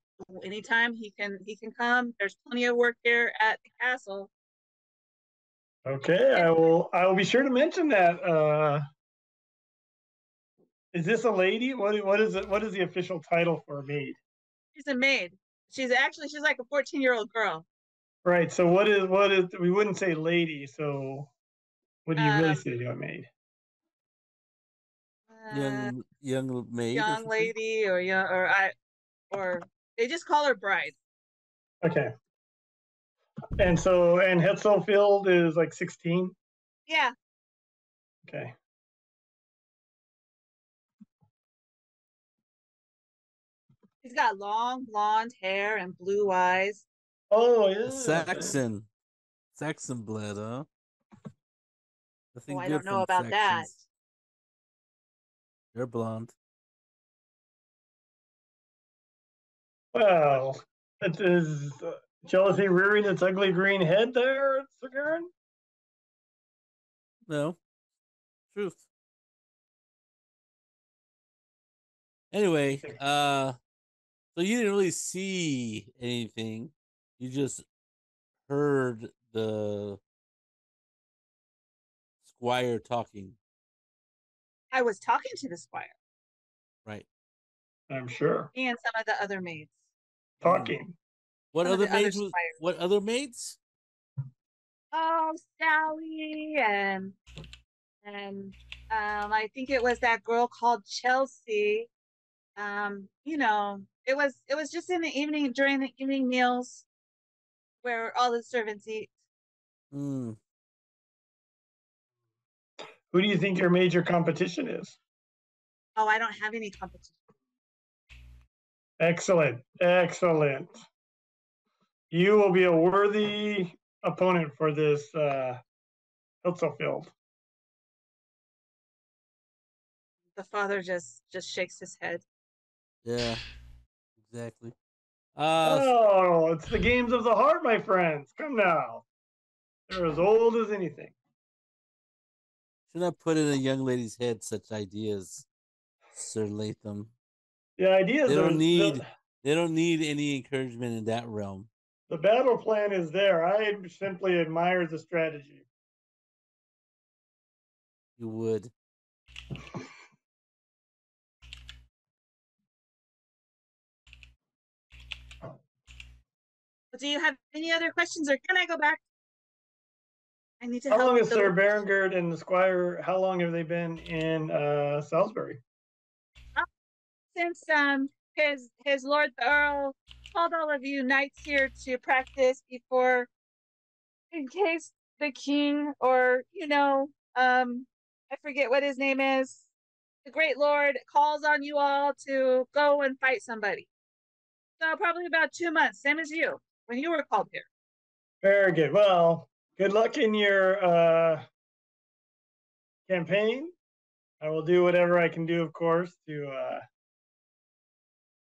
anytime he can he can come. There's plenty of work here at the castle. Okay, I will. I will be sure to mention that. Uh, is this a lady? What what is it? What is the official title for a maid? She's a maid. She's actually she's like a fourteen-year-old girl. Right. So what is what is we wouldn't say lady. So. What do you really um, say to a maid? Young, young maid, young or lady, or young, or I, or they just call her bride. Okay. And so, and Hetzelfield is like sixteen. Yeah. Okay. He's got long blonde hair and blue eyes. Oh, yeah. Saxon, Saxon blood, huh? Oh, I don't know about that. You're blonde. Well, it is uh, jealousy rearing its ugly green head there, Sir Gerin? No. Truth. Anyway, uh, so you didn't really see anything. You just heard the squire talking. I was talking to the squire. Right. I'm sure. And some of the other maids. Talking. What some other maids? Other was, what other maids? Oh, Sally and and um, I think it was that girl called Chelsea. Um, you know, it was it was just in the evening during the evening meals, where all the servants eat. Hmm. Who do you think your major competition is? Oh, I don't have any competition. Excellent. Excellent. You will be a worthy opponent for this uh, Hetzelfield. The father just, just shakes his head. Yeah, exactly. Uh, oh, it's the games of the heart, my friends. Come now. They're as old as anything. Should not put in a young lady's head such ideas, Sir Latham. The ideas they don't are, need. The, they don't need any encouragement in that realm. The battle plan is there. I simply admire the strategy. You would. Do you have any other questions, or can I go back? I need to how help long has Sir Berengar and the squire, how long have they been in uh, Salisbury? Uh, since um, his his lord the Earl called all of you knights here to practice before, in case the king or, you know, um, I forget what his name is, the great lord calls on you all to go and fight somebody. So probably about two months, same as you, when you were called here. Very good. Well... Good luck in your uh, campaign. I will do whatever I can do, of course, to uh,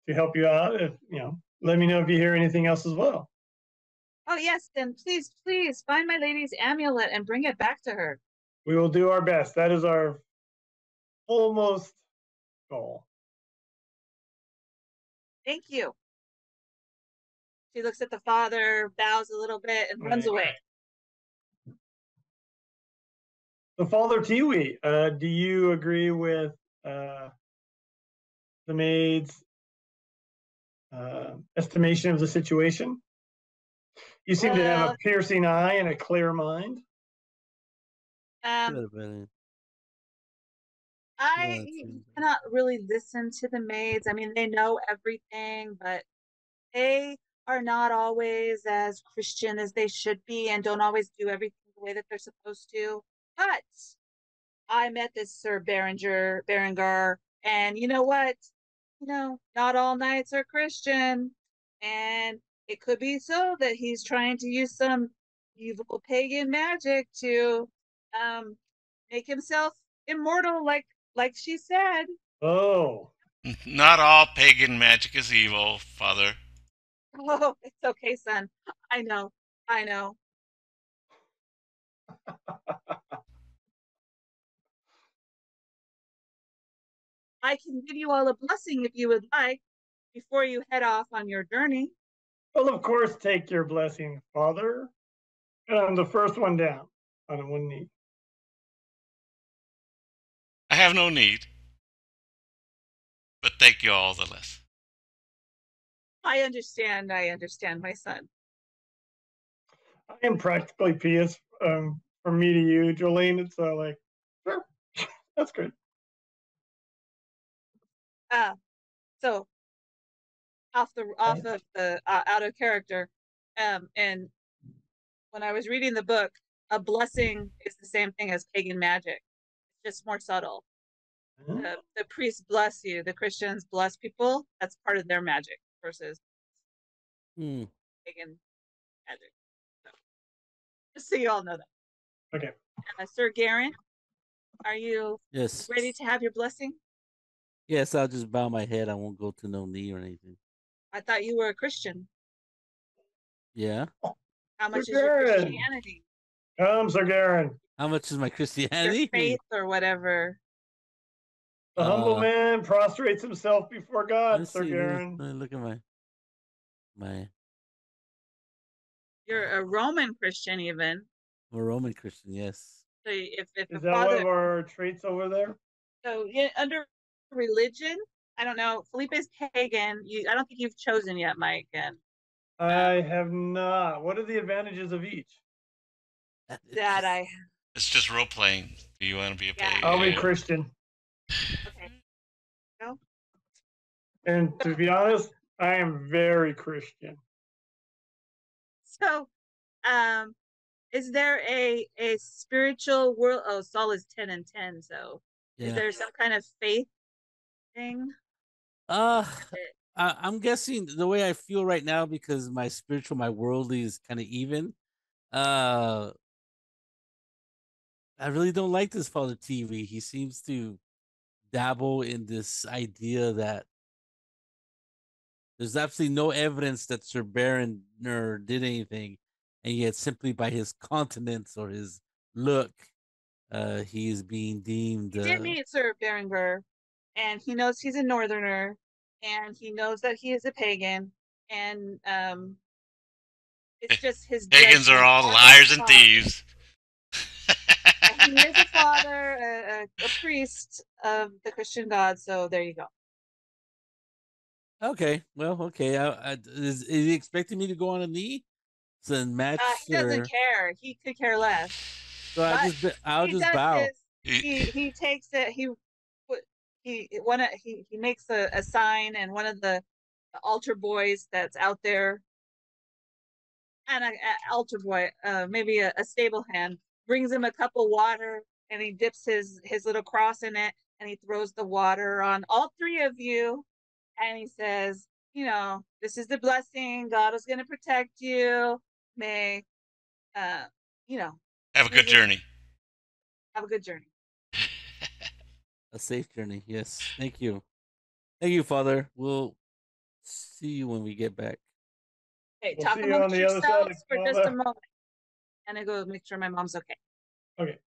to help you out. If you know, let me know if you hear anything else as well. Oh yes, then please, please find my lady's amulet and bring it back to her. We will do our best. That is our almost goal. Thank you. She looks at the father, bows a little bit, and runs away. So, Father Tewi, uh, do you agree with uh, the maid's uh, estimation of the situation? You seem well, to have a piercing eye and a clear mind. Um, I cannot really listen to the maids. I mean, they know everything, but they are not always as Christian as they should be and don't always do everything the way that they're supposed to. But I met this Sir Berengar, Berengar And you know what? You know, not all knights are Christian. And it could be so that he's trying to use some evil pagan magic to um, make himself immortal, like like she said. Oh. Not all pagan magic is evil, Father. Oh, it's okay, son. I know. I know. I can give you all a blessing if you would like before you head off on your journey. Well, of course, take your blessing, Father. And I'm the first one down on one knee. I have no need, but thank you all the less. I understand. I understand, my son. I am practically pious um, from me to you, Jolene. It's uh, like, sure, that's good. Uh, so off the off of the uh, out of character, um, and when I was reading the book, a blessing is the same thing as pagan magic, just more subtle. Mm-hmm. The, the priests bless you. The Christians bless people. That's part of their magic versus mm. pagan magic. So, just so you all know that. Okay. Uh, Sir Gerin, are you yes. ready to have your blessing? Yes, I'll just bow my head. I won't go to no knee or anything. I thought you were a Christian. Yeah. How much Sir is your Gerin. Christianity? Come, Sir Gerin. How much is my Christianity? Your faith or whatever. The humble uh, man prostrates himself before God, Sir see, Gerin. Let me look at my... my. You're a Roman Christian, even. I'm a Roman Christian, yes. So if, if is that father... one of our traits over there? So yeah, under... religion, I don't know. Felipe's pagan. You, I don't think you've chosen yet, Mike. And uh, I have not. What are the advantages of each? That just, I. It's just role playing. Do you want to be a yeah. pagan? I'll be Christian. Okay. No. And to be honest, I am very Christian. So, um, is there a a spiritual world? Oh, Saul is ten and ten. So, yeah. Is there some kind of faith? Thing? Uh, I, I'm guessing the way I feel right now, because my spiritual, my worldly is kind of even. Uh, I really don't like this Father T V. He seems to dabble in this idea that there's absolutely no evidence that Sir Berengar did anything, and yet simply by his countenance or his look, uh, he is being deemed. He did uh, meet Sir Berengar. And he knows he's a northerner, and he knows that he is a pagan, and um, it's just his pagans are all liars and thieves. He is a father, a, a, a priest of the Christian God. So there you go. Okay, well, okay. I, I, is, is he expecting me to go on a knee? It's a match. Uh, he doesn't or... care. He could care less. So but I just, I'll just bow. His, he he takes it. He. He one of, he he makes a, a sign, and one of the, the altar boys that's out there, and an altar boy, uh, maybe a, a stable hand, brings him a cup of water, and he dips his his little cross in it, and he throws the water on all three of you, and he says, you know, this is the blessing. God is going to protect you. May, uh, you know, have a good journey. Have a good journey. A safe journey, yes. Thank you. Thank you, Father. We'll see you when we get back. Okay, we'll talk amongst you yourselves for just a moment. And I go make sure my mom's okay. Okay.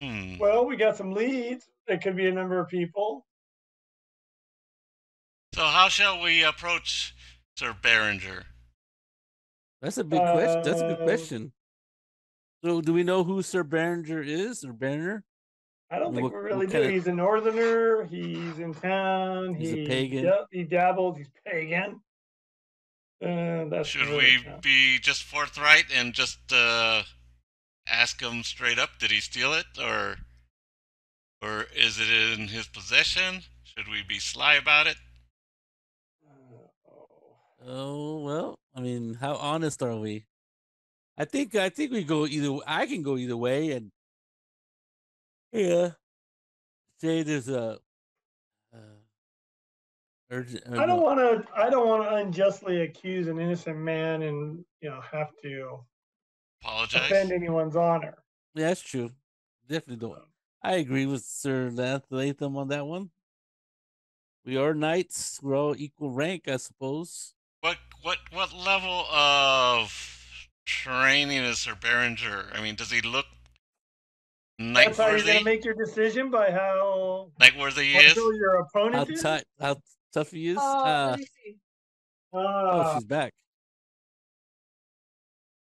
Hmm. Well, we got some leads. It could be a number of people. So how shall we approach Sir Berengar? That's a big uh, question. That's a good question. So do we know who Sir Berengar is, or Berengar? I don't think we really do. He's a northerner. He's in town. He's a pagan. Yep, he dabbles. He's pagan. Uh, that's Should we be just forthright and just uh, ask him straight up? Did he steal it, or or is it in his possession? Should we be sly about it? Oh well, I mean, how honest are we? I think I think we go either. I can go either way, and yeah, say there's a. Uh, urgent, I don't want to. I don't want to unjustly accuse an innocent man and you know have to apologize, offend anyone's honor. Yeah, that's true. Definitely don't. I agree with Sir Latham on that one. We are knights. We're all equal rank, I suppose. What what what level of training is Sir Berengar? I mean, does he look knight-worthy? That's how you're going to make your decision, by how knight-worthy he is? Your opponent how, is? How tough he is? Oh, uh, let me see. Uh, oh, she's back.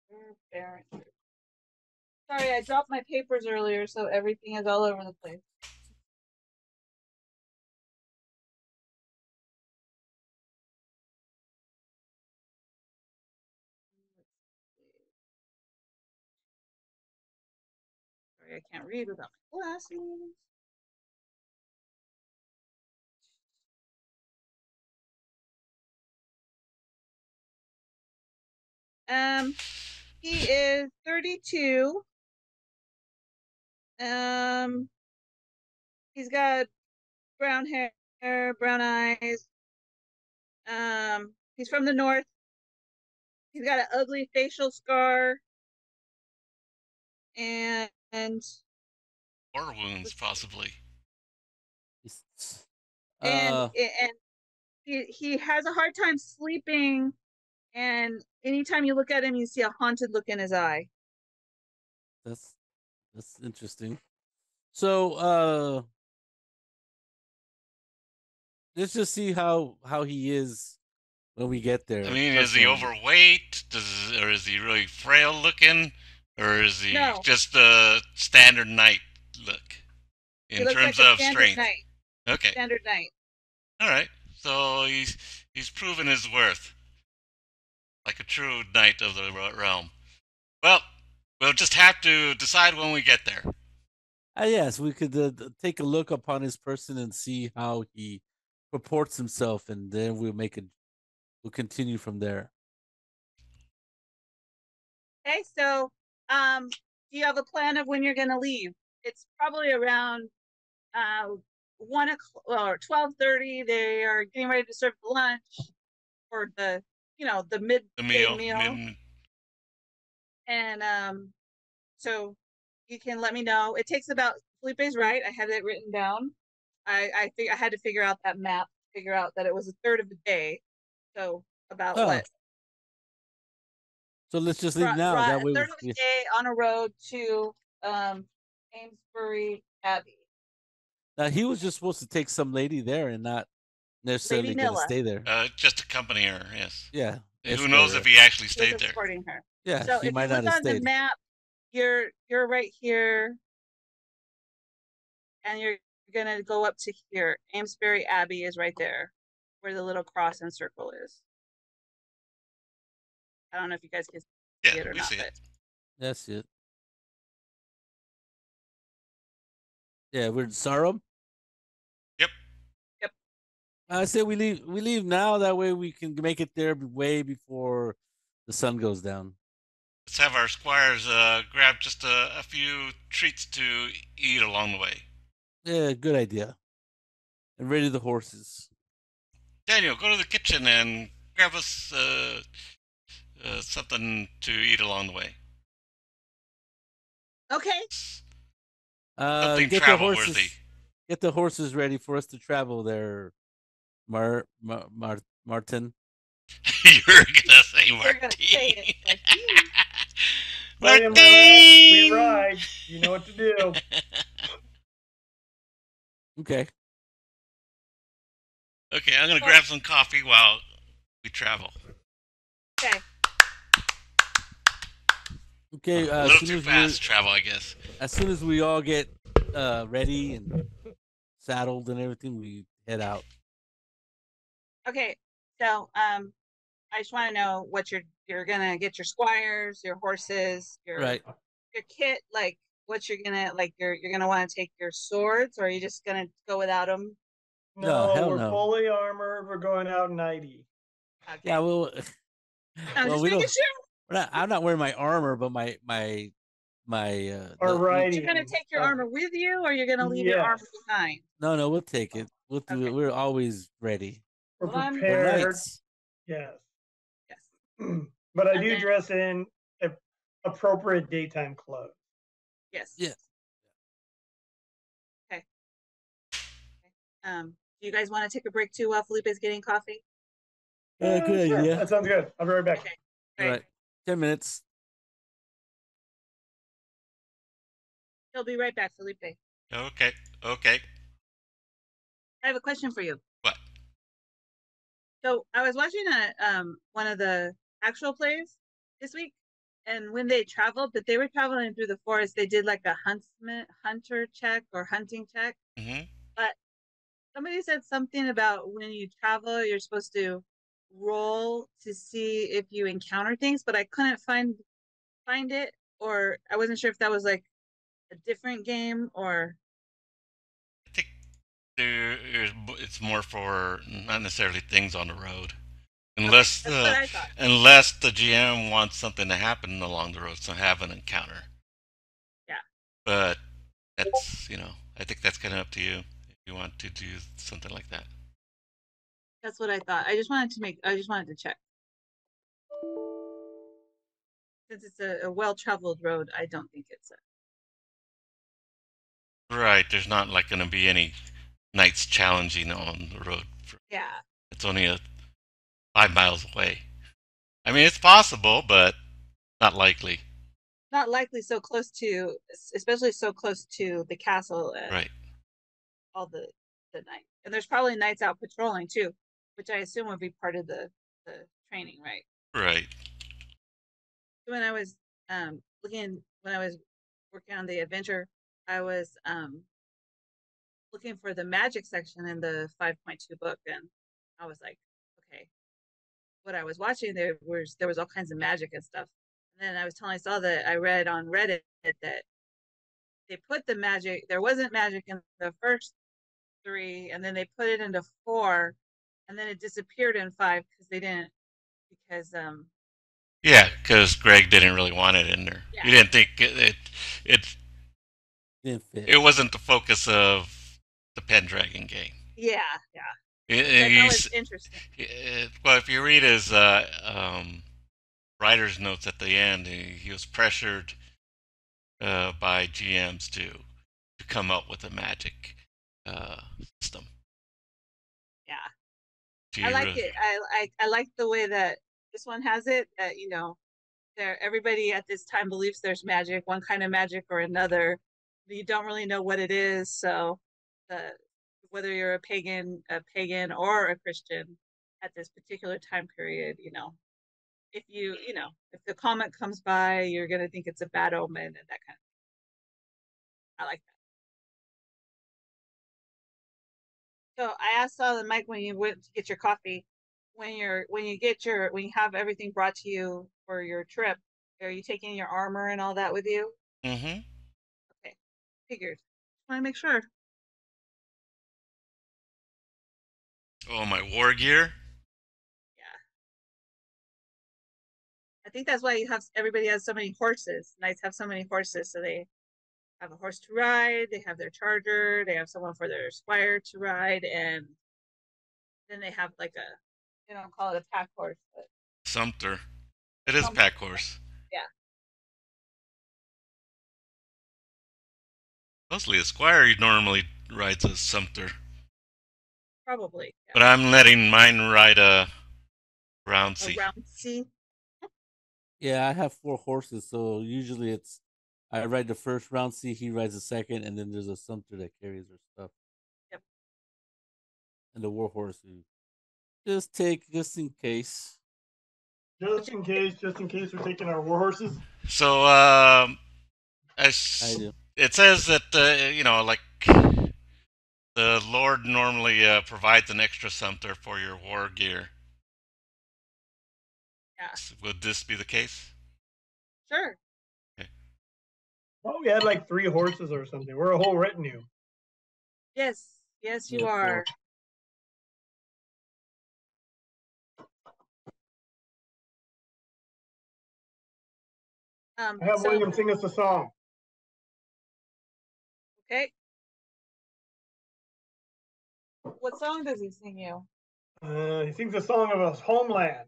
Sir Berengar. Sorry, I dropped my papers earlier, so everything is all over the place. Sorry, I can't read without my glasses. Um, he is thirty-two. Um, he's got brown hair, brown eyes. Um, he's from the north. He's got an ugly facial scar, and, and war wounds possibly. And uh... and he he has a hard time sleeping, and anytime you look at him, you see a haunted look in his eye. That's. That's interesting. So uh, let's just see how how he is when we get there. I mean, is he overweight? Does or is he really frail looking, or is he no. just a standard knight look in terms like of strength? Knight. Okay, standard knight. All right, so he's he's proven his worth like a true knight of the realm. Well. We'll just have to decide when we get there. Uh, yes, we could uh, take a look upon his person and see how he purports himself, and then we'll make it. We'll continue from there. Okay, so um, do you have a plan of when you're going to leave? It's probably around uh, one o'clock or twelve thirty. They are getting ready to serve lunch or the you know the midday the meal. meal. Mid And um, so you can let me know. It takes about Felipe's right. I had it written down. I I think I had to figure out that map. Figure out that it was a third of the day. So about oh. what? So let's just leave now. That way, a third of the day on a road to um, Amesbury Abbey. Now he was just supposed to take some lady there and not necessarily going to stay there. Uh, just accompany her. Yes. Yeah. Who knows her. if he actually stayed he there? Supporting her. Yeah, so if might you look on stayed. the map, you're you're right here, and you're gonna go up to here. Amesbury Abbey is right there, where the little cross and circle is. I don't know if you guys can see yeah, it or we not. See it. But... That's it. Yeah, we're in Sarum. Yep. Yep. I say we leave. We leave now. That way we can make it there way before the sun goes down. Let's have our squires uh, grab just a, a few treats to eat along the way. Yeah, good idea. And ready the horses. Daniel, go to the kitchen and grab us uh, uh, something to eat along the way. Okay. Uh, something get travel the horses, worthy. Get the horses ready for us to travel there, Mar Mar, Mar Martin. You're gonna say Martine. Martine. We ride. You know what to do. Okay. Okay, I'm gonna grab some coffee while we travel. Okay. Okay. Uh, a little too fast travel, I guess. As soon as we all get uh, ready and saddled and everything, we head out. Okay. So, um, I just want to know what you're you're gonna get your squires, your horses, your right. your kit. Like, what you're gonna like? You're you're gonna want to take your swords, or are you just gonna go without them? No, no we're no. fully armored. We're going out ninety. Okay. Yeah, well, I'm well, just we making sure. We're not, I'm not wearing my armor, but my my my uh all right you're gonna take your armor with you, or you're gonna leave yes. your armor behind? No, no, we'll take it. We'll do okay. it. We're always ready. We're well, prepared. Yes. Yes. But I and do then, dress in appropriate daytime clothes. Yes. Yes. Okay. okay. Um, do you guys want to take a break too while Felipe's getting coffee? Uh, good, sure. Yeah. That sounds good. I'll be right back. Okay. All, All right. right. Ten minutes. He'll be right back, Felipe. Okay. Okay. I have a question for you. What? So I was watching a um one of the actual plays this week, and when they traveled, but they were traveling through the forest, they did like a huntsman hunter check or hunting check. Mm-hmm. But somebody said something about when you travel, you're supposed to roll to see if you encounter things, but I couldn't find find it, or I wasn't sure if that was like a different game or. I think there is, it's more for not necessarily things on the road. Unless okay, uh, unless the G M wants something to happen along the road, so have an encounter. Yeah. But that's, you know, I think that's kind of up to you if you want to do something like that. That's what I thought. I just wanted to make, I just wanted to check. Since it's a, a well-traveled road, I don't think it's a... Right. There's not like going to be any knights challenging on the road. For... Yeah. It's only a Five miles away. I mean, it's possible, but not likely. Not likely so close to, especially so close to the castle. And right. All the, the night. And there's probably knights out patrolling too, which I assume would be part of the, the training, right? Right. When I was um, looking, when I was working on the adventure, I was um, looking for the magic section in the five point two book. And I was like, okay. What I was watching, there was there was all kinds of magic and stuff. And then I was telling I saw that I read on Reddit that they put the magic, there wasn't magic in the first three, and then they put it into four, and then it disappeared in five because they didn't because um yeah, because Greg didn't really want it in there. Yeah. He didn't think it it it, it wasn't the focus of the Pendragon game. Yeah, yeah. It's interesting. It, well, if you read his uh, um, writer's notes at the end, he, he was pressured uh, by G Ms to to come up with a magic uh, system. Yeah, G I like really... it. I, I I like the way that this one has it. That you know, there everybody at this time believes there's magic, one kind of magic or another. You don't really know what it is, so the. Whether you're a pagan, a pagan or a Christian at this particular time period, you know, if you, you know, if the comet comes by, you're going to think it's a bad omen and that kind of thing. I like that. So I asked Saul and Mike when you went to get your coffee, when you're, when you get your, when you have everything brought to you for your trip, are you taking your armor and all that with you? Mm-hmm. Okay. Figured. Just want to make sure. Oh, my war gear? Yeah. I think that's why you have everybody has so many horses. Knights have so many horses, so they have a horse to ride, they have their charger, they have someone for their squire to ride, and then they have like a, they don't call it a pack horse, but... Sumpter. It is Sumpter. Pack horse. Yeah. Mostly a squire normally rides a sumpter. Probably. Yeah. But I'm letting mine ride a round C. A round C. Yeah, I have four horses, so usually it's I ride the first round C, he rides the second, and then there's a sumpter that carries her stuff. Yep. And the war horse who just take just in case. Just in case, just in case we're taking our war horses. So um, I, I do. It says that uh, you know, like. The Lord normally uh, provides an extra sumpter for your war gear. Yeah. Would this be the case? Sure. Okay. Well, we had like three horses or something. We're a whole retinue. Yes. Yes, you are. Um, I have so... William sing us a song. Okay. What song does he sing you? Uh, he sings a song of his homeland.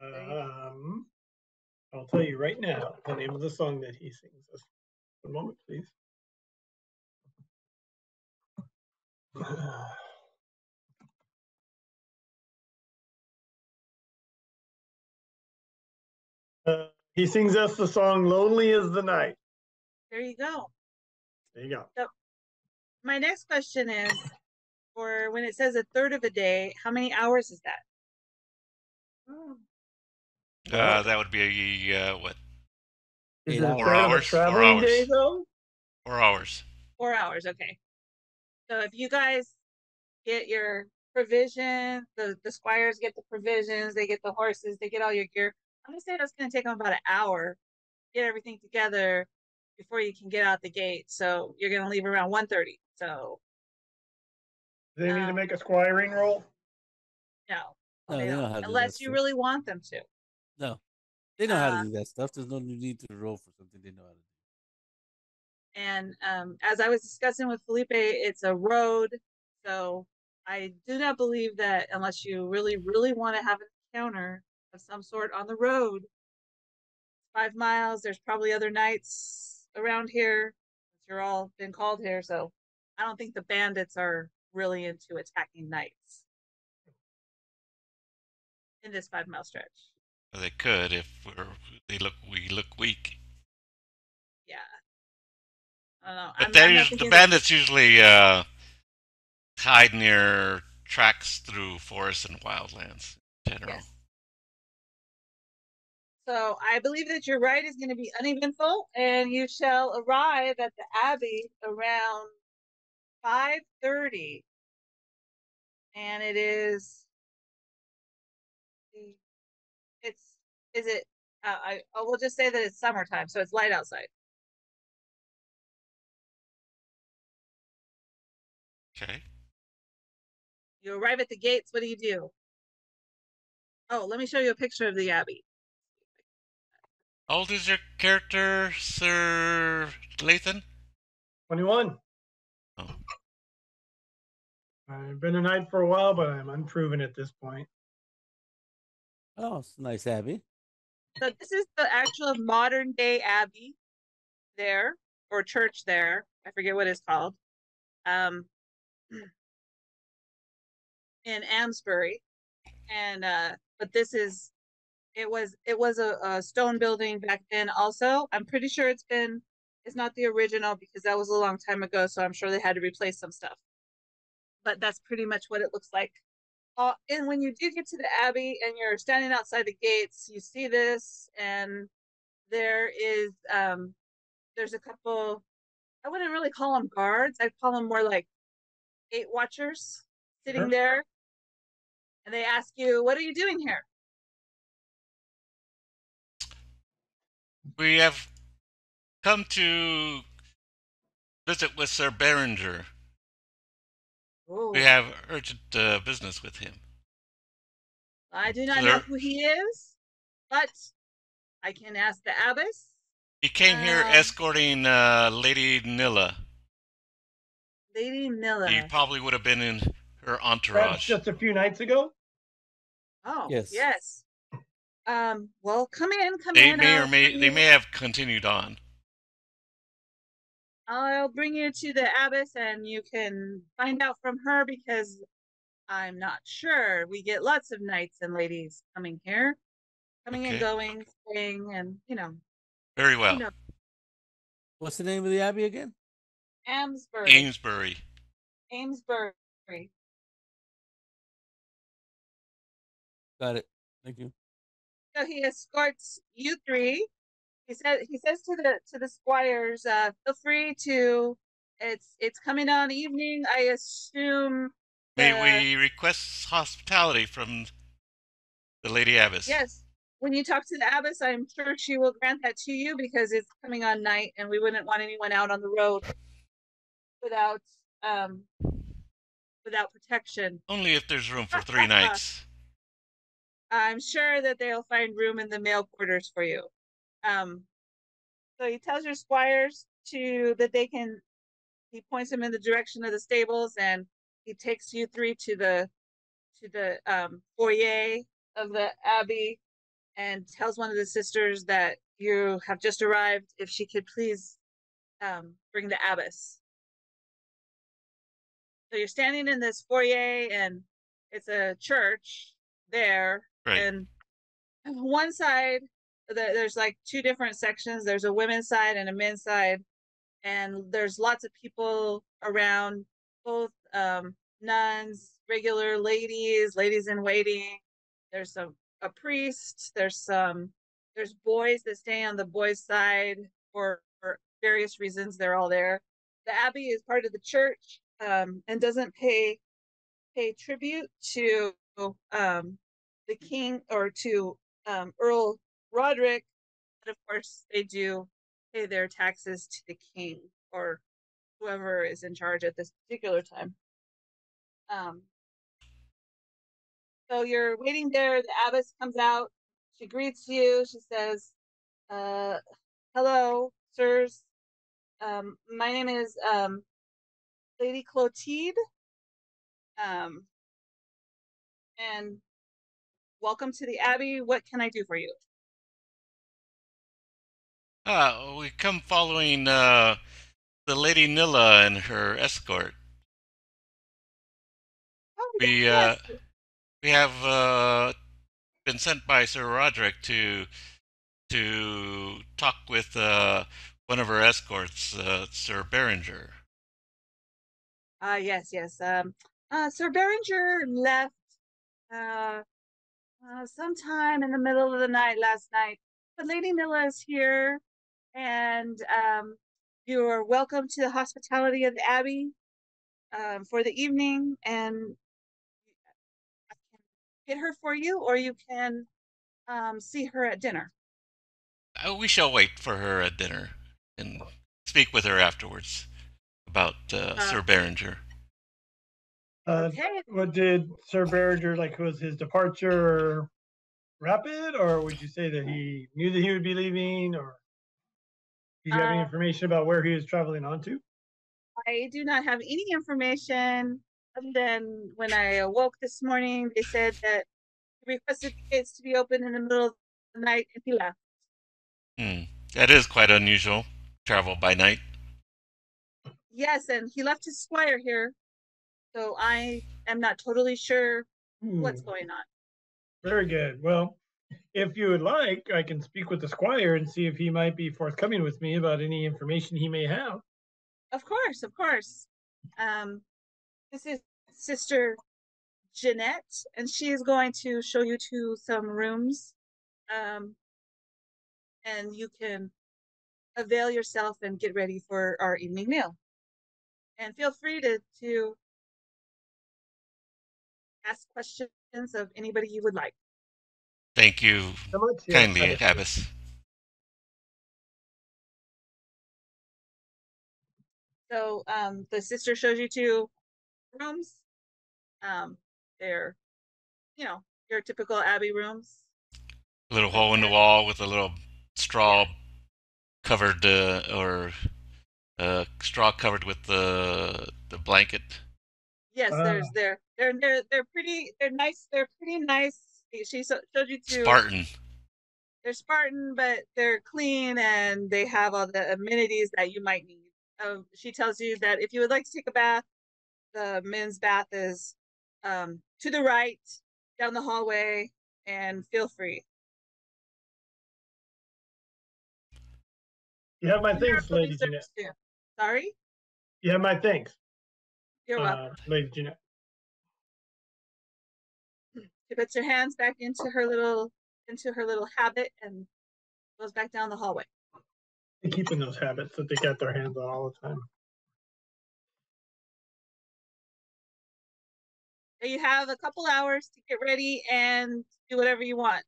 Um, I'll tell you right now the name of the song that he sings us. One moment, please. Uh, he sings us the song "Lonely Is the Night." There you go. There you go. So, my next question is, for when it says a third of a day, how many hours is that? Oh. Uh, that would be uh, what? Is that four hours. Four hours. Day, though? Four hours. Four hours. Okay. So if you guys get your provisions, the the squires get the provisions, they get the horses, they get all your gear. I'm gonna say that's gonna take them about an hour to get everything together before you can get out the gate. So you're gonna leave around one thirty. So. Do they um, need to make a squiring roll? No. No, they don't. They don't have unless you really want them to. No, they know how to do that stuff. There's no need to roll for something they know how to do. And um, as I was discussing with Felipe, it's a road, so I do not believe that unless you really, really want to have an encounter of some sort on the road, five miles. There's probably other knights around here. You're all been called here, so I don't think the bandits are really into attacking knights in this five-mile stretch. They could if we're, they look we look weak. Yeah. I don't know. But there's the bandits usually uh, hide near tracks through forests and wildlands in general. Yes. So I believe that your ride is going to be uneventful, and you shall arrive at the Abbey around five thirty, and it is. Is it? Uh, I, I will just say that it's summertime, so it's light outside. Okay. You arrive at the gates. What do you do? Oh, let me show you a picture of the Abbey. How old is your character, Sir Lathan? twenty-one. Oh. I've been a knight for a while, but I'm unproven at this point. Oh, it's a nice Abbey. So this is the actual modern day abbey there, or church there. I forget what it's called. Um, in Amesbury. And uh, but this is it was it was a, a stone building back then also. I'm pretty sure it's been it's not the original because that was a long time ago, so I'm sure they had to replace some stuff. But that's pretty much what it looks like. Uh, and when you do get to the Abbey and you're standing outside the gates, you see this, and there is, um, there's a couple, I wouldn't really call them guards. I'd call them more like gate watchers sitting sure. there. And they ask you, what are you doing here? We have come to visit with Sir Berengar. Ooh. We have urgent uh, business with him. I do not Sir. know who he is, but I can ask the abbess. He came um, here escorting uh, Lady Nilla. Lady Nilla. He probably would have been in her entourage. Perhaps just a few nights ago? Oh, yes. yes. Um, well, come in, come they in. May or may, they may have continued on. I'll bring you to the abbess and you can find out from her because I'm not sure. We get lots of knights and ladies coming here, coming okay. and going, staying, and, you know. Very well. You know. What's the name of the abbey again? Amesbury. Amesbury. Amesbury. Got it. Thank you. So he escorts you three. He said. He says to the to the squires, uh, "Feel free to. It's it's coming on evening. I assume. May that, we request hospitality from the Lady Abbess? Yes. When you talk to the Abbess, I'm sure she will grant that to you because it's coming on night, and we wouldn't want anyone out on the road without um without protection. Only if there's room for three nights. I'm sure that they'll find room in the male quarters for you." Um, so he tells your squires to that they can he points him in the direction of the stables, and he takes you three to the to the um, foyer of the abbey, and tells one of the sisters that you have just arrived. If she could please um, bring the abbess. So you're standing in this foyer, and it's a church there, right. And on one side the, there's like two different sections. There's a women's side and a men's side, and there's lots of people around, both um, nuns, regular ladies, ladies in waiting. There's a, a priest. There's some. There's boys that stay on the boys' side for, for various reasons. They're all there. The abbey is part of the church um, and doesn't pay pay tribute to um, the king or to um, Earl Roderick, but of course they do pay their taxes to the king or whoever is in charge at this particular time. Um, so you're waiting there. The abbess comes out. She greets you. She says, uh, hello, sirs. Um, my name is um, Lady Clotilde. Um, and welcome to the abbey. What can I do for you? Ah, we come following uh, the Lady Nilla and her escort. Oh, we, yes. uh, we have... Uh, been sent by Sir Roderick to to talk with uh, one of her escorts, uh, Sir Berengar. Ah, uh, yes, yes. Um, uh, Sir Berengar left uh, uh, sometime in the middle of the night last night, but Lady Nilla is here, and um, you are welcome to the hospitality of the Abbey um, for the evening, and get her for you, or you can um, see her at dinner. Uh, we shall wait for her at dinner and speak with her afterwards about uh, uh, Sir Berengar. Uh, okay. What did Sir Berengar, like, was his departure rapid, or would you say that he knew that he would be leaving, or do you have uh, any information about where he was traveling on to? I do not have any information. And then when I awoke this morning, they said that he requested the gates to be opened in the middle of the night, and he left. Mm, that is quite unusual, travel by night. Yes, and he left his squire here, so I am not totally sure mm. what's going on. Very good. Well, if you would like, I can speak with the squire and see if he might be forthcoming with me about any information he may have. Of course, of course. Um, this is Sister Jeanette, and she is going to show you to some rooms, um, and you can avail yourself and get ready for our evening meal. And feel free to, to ask questions of anybody you would like. Thank you so much, yeah. Kindly, Abbess. So um, the sister shows you to rooms. Um, they're, you know, your typical abbey rooms. A little hole in the wall with a little straw covered, uh, or uh, straw covered with the the blanket. Yes, uh, there's there. They're they're they're pretty. They're nice. They're pretty nice. She showed you to Spartan. They're Spartan, but they're clean and they have all the amenities that you might need. Um, she tells you that if you would like to take a bath, the men's bath is um, to the right, down the hallway, and feel free. You have my thanks, Lady Jeanette. Too. Sorry? You have my thanks. You're welcome. Uh, Lady Jeanette. She puts her hands back into her little into her little habit and goes back down the hallway. They're keeping those habits that they got their hands on all the time. You have a couple hours to get ready and do whatever you want.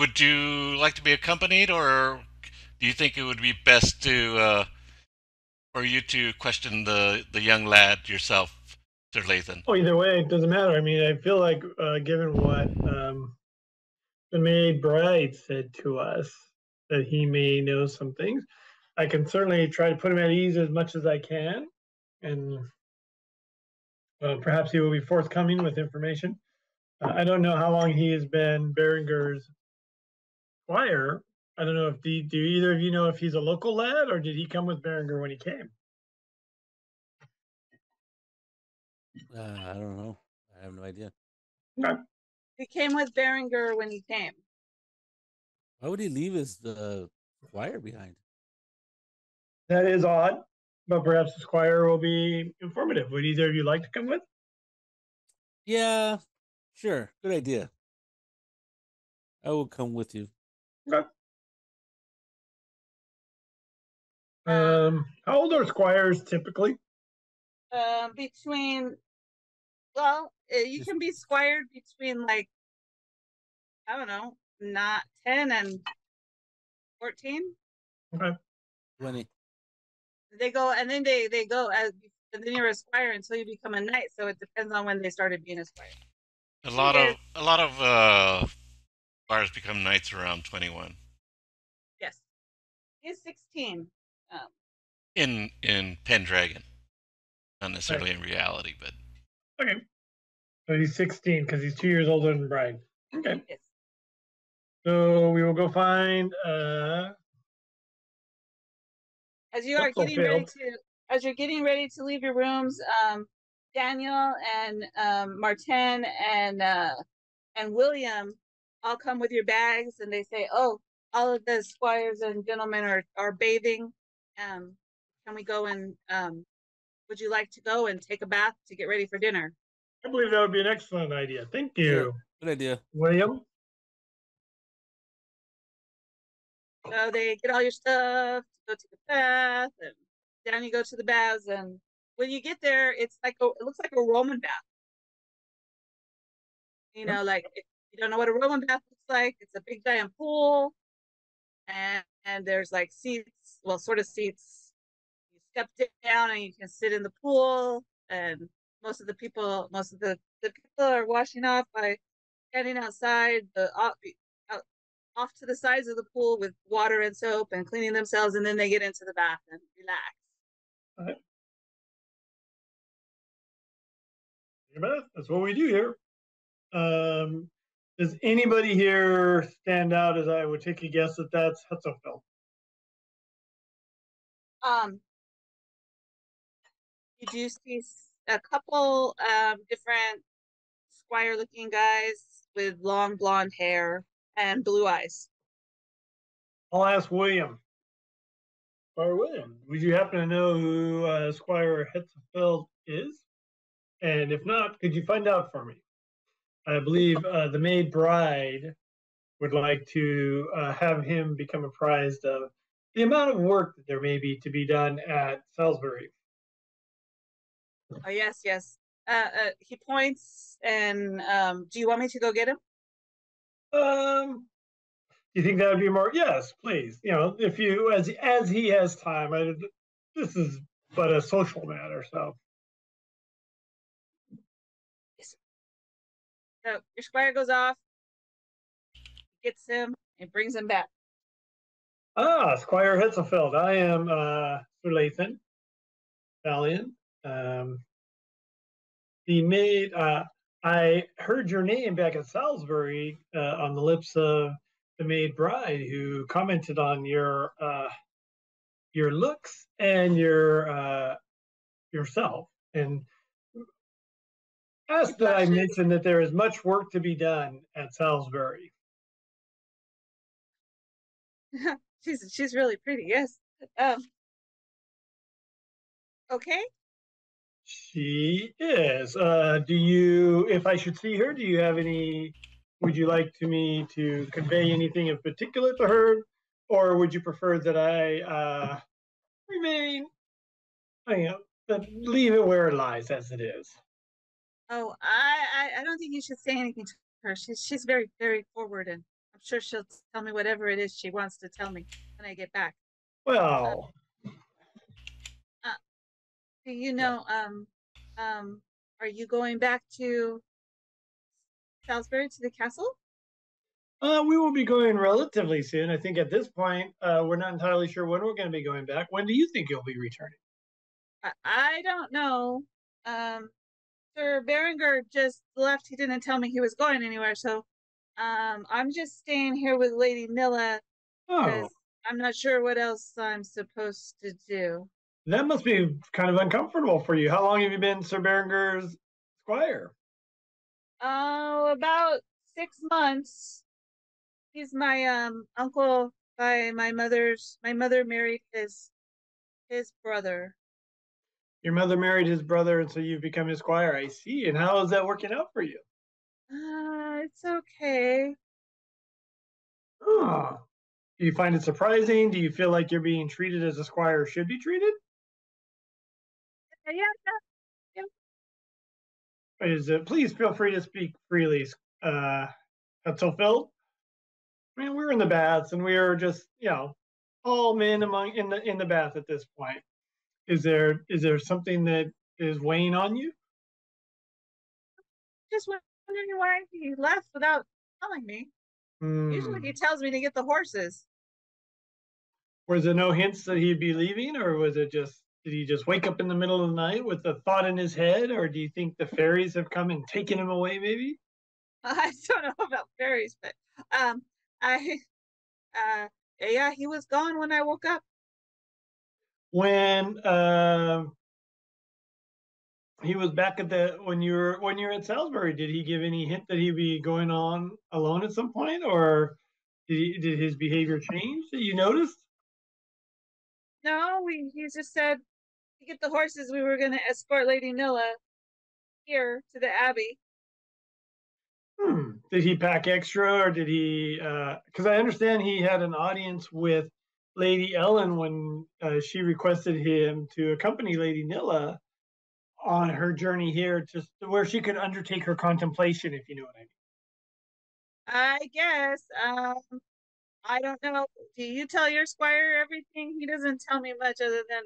Would you like to be accompanied, or do you think it would be best to, uh, for you to question the, the young lad yourself, Sir Lathan? Oh, either way, it doesn't matter. I mean, I feel like, uh, given what um, The maid bride said to us that he may know some things. I can certainly try to put him at ease as much as I can, and uh, perhaps he will be forthcoming with information. Uh, I don't know how long he has been Berengar's squire. I don't know if do, do either of you know if he's a local lad, or did he come with Berengar when he came? Uh, I don't know. I have no idea. No. He came with Berengar when he came. Why would he leave his the squire behind? That is odd, but perhaps the squire will be informative. Would either of you like to come with? Yeah, sure. Good idea. I will come with you. Okay. Um, how old are squires typically? Uh, between, well, you can be squired between, like, I don't know, not ten and fourteen. Okay. twenty. They go, and then they, they go, as, and then you're a squire until you become a knight, so it depends on when they started being a squire. A lot of, a lot of uh, squires become knights around twenty-one. Yes. He's sixteen. Um, in, in Pendragon. Not necessarily okay. in reality, but... Okay. So he's sixteen, because he's two years older than Brian. Okay. Yes. So we will go find... Uh, as you are getting ready to, as you're getting ready to leave your rooms, um, Daniel and um, Martin and uh, and William all come with your bags, and they say, "Oh, all of the squires and gentlemen are are bathing. Um, can we go and um, would you like to go and take a bath to get ready for dinner?" I believe that would be an excellent idea. Thank you. Yeah, good idea, William. So they get all your stuff. Go to the bath, and down you go to the baths, and when you get there, it's like a, it looks like a Roman bath. You know, like if you don't know what a Roman bath looks like, it's a big giant pool, and, and there's like seats, well, sort of seats. You step down, and you can sit in the pool, and most of the people, most of the, the people are washing off by standing outside the. off to the sides of the pool with water and soap and cleaning themselves, and then they get into the bath and relax. All right. Your bath. That's what we do here. Um, does anybody here stand out as I would take a guess that that's Hetzelfeld? Um, you do see a couple um, different squire-looking guys with long blonde hair and blue eyes. I'll ask William. Squire William, would you happen to know who uh, Squire Hetzelfeld is? And if not, could you find out for me? I believe uh, the maid bride would like to uh, have him become apprised of the amount of work that there may be to be done at Salisbury. Oh, yes, yes. Uh, uh, he points, and um, do you want me to go get him? Um, you think that would be more? Yes, please. You know, if you as as he has time. I, this is but a social matter, so. So your squire goes off, gets him, and brings him back. Ah, Squire Hetzelfeld. I am uh, Sir Lathan, Valiant. Um, he made. Uh, I heard your name back at Salisbury uh, on the lips of the maid bride, who commented on your uh, your looks and your uh, yourself, and asked that I mention that there is much work to be done at Salisbury. she's she's really pretty, yes. Um, okay. She is. Uh, do you, if I should see her, do you have any, would you like to me to convey anything in particular to her, or would you prefer that I uh, remain, I don't know, but leave it where it lies as it is? Oh, I, I, I don't think you should say anything to her. She's, she's very, very forward, and I'm sure she'll tell me whatever it is she wants to tell me when I get back. Well... Uh, You know, um, um, are you going back to Salisbury, to the castle? Uh, we will be going relatively soon. I think at this point, uh, we're not entirely sure when we're going to be going back. When do you think you'll be returning? I, I don't know. Um, Sir Berengar just left. He didn't tell me he was going anywhere, so um, I'm just staying here with Lady Nilla. Oh. I'm not sure what else I'm supposed to do. That must be kind of uncomfortable for you. How long have you been Sir Berengar's squire? Oh, uh, about six months. He's my um uncle by my mother's. My mother married his his brother. Your mother married his brother, and so you've become his squire. I see. And how is that working out for you? Uh, it's okay. Huh. Do you find it surprising? Do you feel like you're being treated as a squire should be treated? Yeah. yeah. Is it? Please feel free to speak freely, uh, Ethelfield. I mean, we're in the baths, and we are just, you know, all men among in the in the bath at this point. Is there is there something that is weighing on you? Just wondering why he left without telling me. Mm. Usually he tells me to get the horses. Was there no hints that he'd be leaving, or was it just, did he just wake up in the middle of the night with the thought in his head, or do you think the fairies have come and taken him away, maybe? I don't know about fairies, but um, I, uh, yeah, he was gone when I woke up. When uh, he was back at the when you were when you're at Salisbury, did he give any hint that he'd be going on alone at some point, or did he, did his behavior change that you noticed? No, we, he just said to get the horses. We were going to escort Lady Nilla here to the Abbey. Hmm. Did he pack extra, or did he? Because uh, I understand he had an audience with Lady Ellen when uh, she requested him to accompany Lady Nilla on her journey here to where she could undertake her contemplation, if you know what I mean. I guess. Um, I don't know. Do you tell your squire everything? He doesn't tell me much other than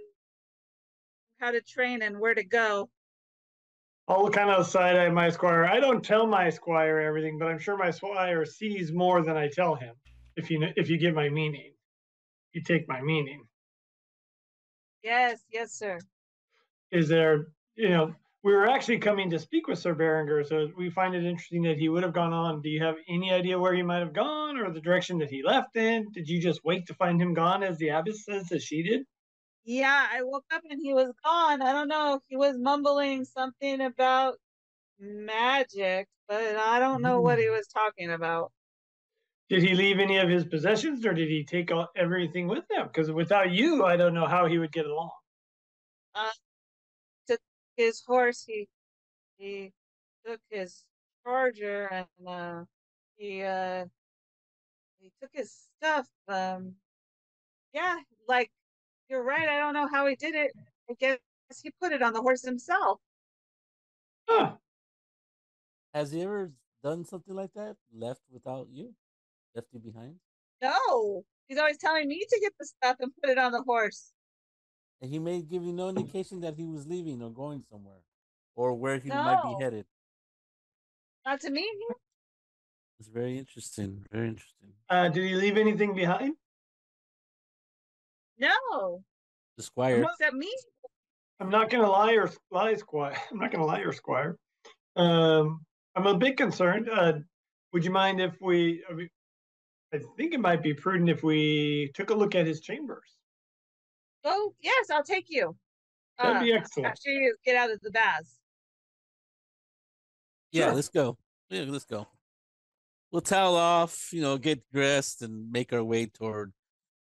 how to train and where to go. I'll kind of side-eye my squire. I don't tell my squire everything, but I'm sure my squire sees more than I tell him, if you, if you get my meaning. You take my meaning. Yes, yes, sir. Is there, you know, we were actually coming to speak with Sir Berengar, so we find it interesting that he would have gone on. Do you have any idea where he might have gone, or the direction that he left in? Did you just wake to find him gone, as the abbess says that she did? Yeah, I woke up and he was gone. I don't know. He was mumbling something about magic, but I don't know what he was talking about. Did he leave any of his possessions, or did he take all, everything with him? Because without you, I don't know how he would get along. Uh, took his horse. He he took his charger, and uh, he uh, he took his stuff. Um, yeah, like you're right. I don't know how he did it. I guess he put it on the horse himself. Huh. Has he ever done something like that? Left without you? Left you behind? No, he's always telling me to get the stuff and put it on the horse. And he may give you no indication that he was leaving or going somewhere, or where he no. might be headed. Not to me. It's very interesting. Very interesting. Uh, did he leave anything behind? No. The squire. Except me. I'm not gonna lie or lie, squire. I'm not gonna lie or squire. Um, I'm a bit concerned. Uh, would you mind if we? I mean, I think it might be prudent if we took a look at his chambers. Oh, yes, I'll take you. That'd uh, be excellent. After you get out of the baths. Yeah, sure. Let's go. Yeah, let's go. We'll towel off, you know, get dressed, and make our way toward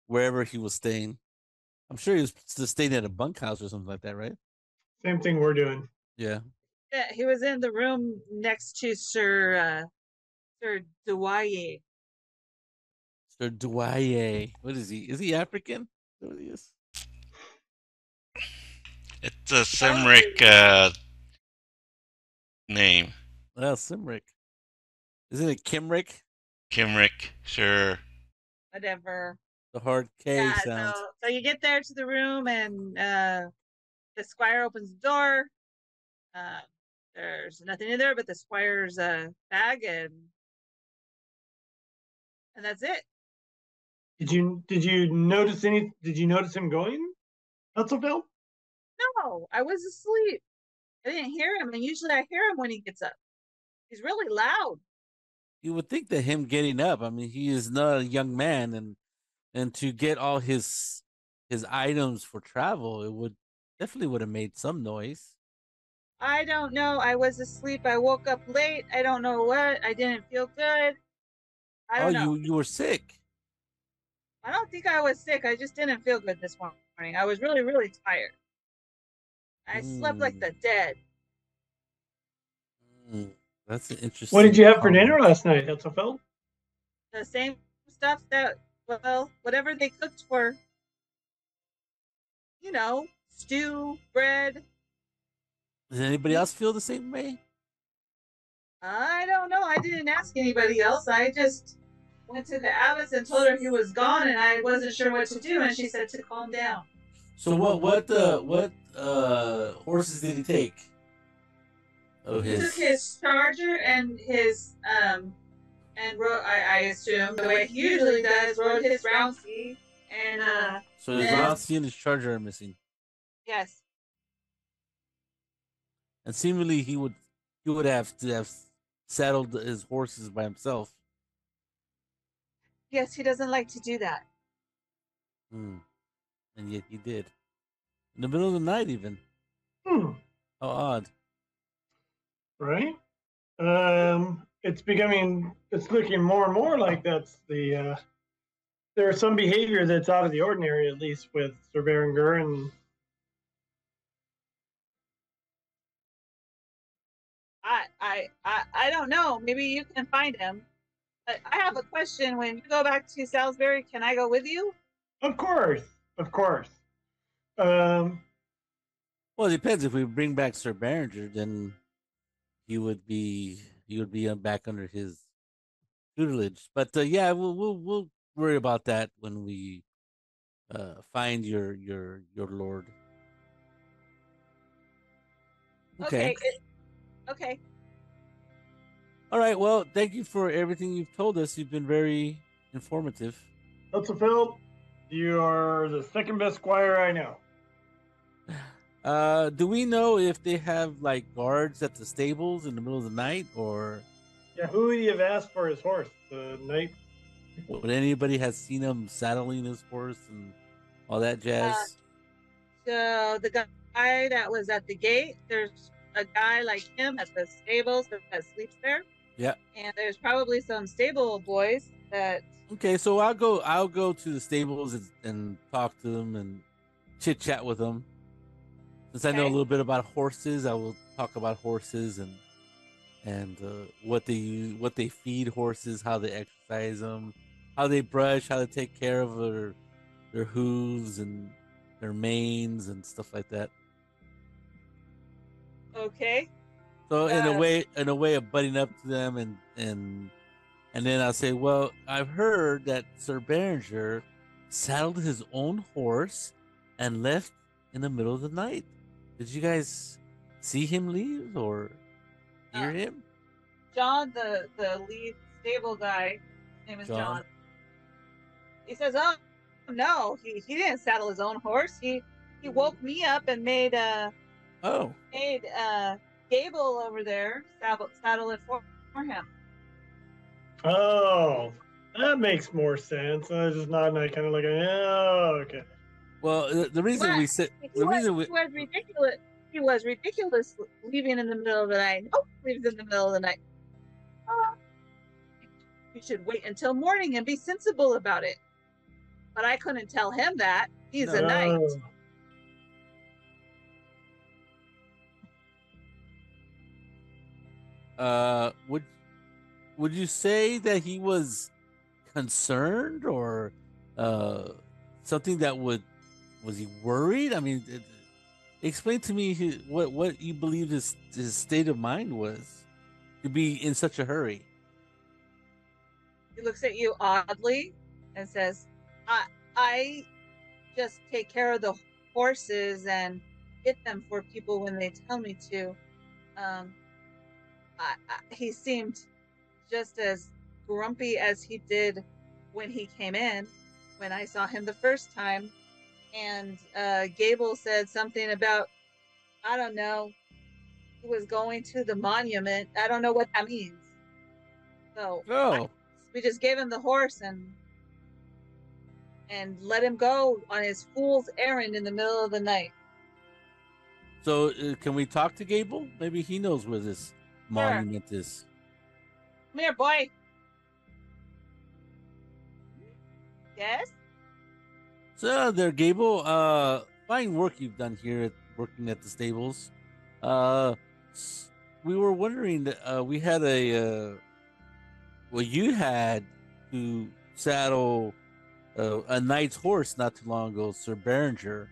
wherever he was staying. I'm sure he was staying at a bunkhouse or something like that, right? Same thing we're doing. Yeah. Yeah, he was in the room next to Sir, uh, Sir Dwyai. Sir Dwyai. What is he? Is he African? Is that what he is? It's a Cymric uh, name. Oh, Cymric. Isn't it Kimric? Kimric, sure. Whatever. The hard K yeah, sound. So, so you get there to the room, and uh, the squire opens the door. Uh, there's nothing in there but the squire's uh, bag and and that's it. Did you did you notice any? Did you notice him going, Ethelfield? No, I was asleep. I didn't hear him, and usually I hear him when he gets up. He's really loud. You would think that him getting up, I mean, he is not a young man, and and to get all his his items for travel, it would definitely would have made some noise. I don't know. I was asleep. I woke up late. I don't know what. I didn't feel good. I don't oh, know. You, you were sick. I don't think I was sick. I just didn't feel good this morning. I was really, really tired. I mm. slept like the dead. Mm. That's an interesting. What did you have for dinner last night, Ethelfield? The same stuff that, well, whatever they cooked for. You know, stew, bread. Does anybody else feel the same way? I don't know. I didn't ask anybody else. I just went to the abbess and told her he was gone, and I wasn't sure what to do, and she said to calm down. So what? What? Uh, what uh, horses did he take? Oh, he his. took his charger and his um, and rode. I, I assume the way he usually does, rode his roundsy and. Uh, so his roundsy and his charger are missing. Yes. And seemingly he would he would have to have saddled his horses by himself. Yes, he doesn't like to do that. Hmm. And yet he did. In the middle of the night even. Hmm. How odd. Right? Um it's becoming it's looking more and more like that's the uh there are some behavior that's out of the ordinary, at least with Sir Berengar and I, I I don't know. Maybe you can find him. But I have a question. When you go back to Salisbury, can I go with you? Of course. Of course. Um, well, it depends. If we bring back Sir Berengar, then he would be he would be back under his tutelage. But uh, yeah, we'll, we'll we'll worry about that when we uh, find your your your lord. Okay. Okay. It, okay. All right. Well, thank you for everything you've told us. You've been very informative. Ethelfield, you are the second best squire I know. Uh, do we know if they have like guards at the stables in the middle of the night, or? Yeah, who would he have asked for his horse? The knight? Would anybody have seen him saddling his horse and all that jazz? Uh, so the guy that was at the gate, there's a guy like him at the stables that sleeps there. Yeah, and there's probably some stable boys that. Okay, so I'll go. I'll go to the stables and, and talk to them and chit chat with them. Since okay. I know a little bit about horses, I will talk about horses and and uh, what they use, what they feed horses, how they exercise them, how they brush, how they take care of their their hooves and their manes and stuff like that. Okay. So in uh, a way, in a way of butting up to them, and and and then I'll say, well, I've heard that Sir Berengar saddled his own horse and left in the middle of the night. Did you guys see him leave or hear uh, him? John, the the lead stable guy, his name is John. John. He says, "Oh no, he he didn't saddle his own horse. He he woke me up and made a." Oh. Made uh, Gable over there saddle, saddle it for, for him. Oh, that makes more sense. I was just nodding. I kind of like, oh, okay. Well, the, the reason but we said the was, reason we he was ridiculous. He was ridiculous leaving in the middle of the night. Oh, leaves in the middle of the night. Oh, you should wait until morning and be sensible about it. But I couldn't tell him that. He's no. a knight. Uh, would would you say that he was concerned or uh, something that would was he worried? I mean, it, explain to me his, what what you believe his his state of mind was to be in such a hurry. He looks at you oddly and says, "I I just take care of the horses and get them for people when they tell me to." Um, I, I, he seemed just as grumpy as he did when he came in, when I saw him the first time, and uh, Gable said something about, I don't know, he was going to the monument. I don't know what that means. So oh. I, we just gave him the horse and and let him go on his fool's errand in the middle of the night. So uh, can we talk to Gable? Maybe he knows where this monument sure. is. Come here, boy. Yes? So there, Gable. Uh, fine work you've done here at working at the stables. Uh, we were wondering, uh, we had a, uh, well, you had to saddle uh, a knight's horse not too long ago, Sir Berengar.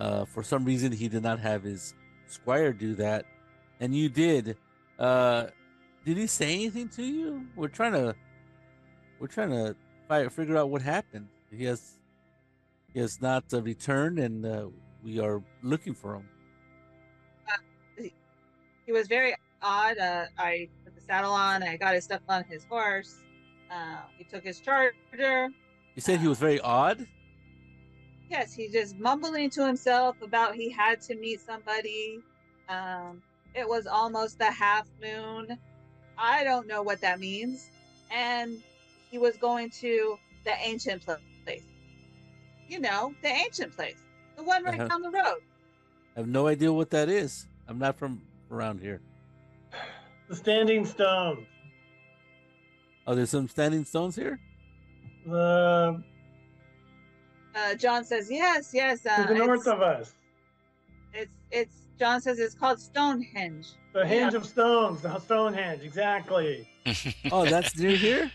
Uh, for some reason, he did not have his squire do that, and you did. Uh, did he say anything to you? We're trying to, we're trying to find, figure out what happened. He has, he has not uh, returned, and uh, we are looking for him. Uh, he was very odd. Uh, I put the saddle on. I got his stuff on his horse. Uh, he took his charger. You said uh, he was very odd? Yes, he's just mumbling to himself about he had to meet somebody. Um, it was almost the half moon. I don't know what that means. And he was going to the ancient place. You know, the ancient place. The one right uh-huh. down the road. I have no idea what that is. I'm not from around here. The standing stones. Oh, there's some standing stones here? The... Uh... Uh, John says, yes, yes. Uh, to the north of us. It's, it's, John says it's called Stonehenge. The hinge yeah. of stones, the Stonehenge, exactly. Oh, that's near here?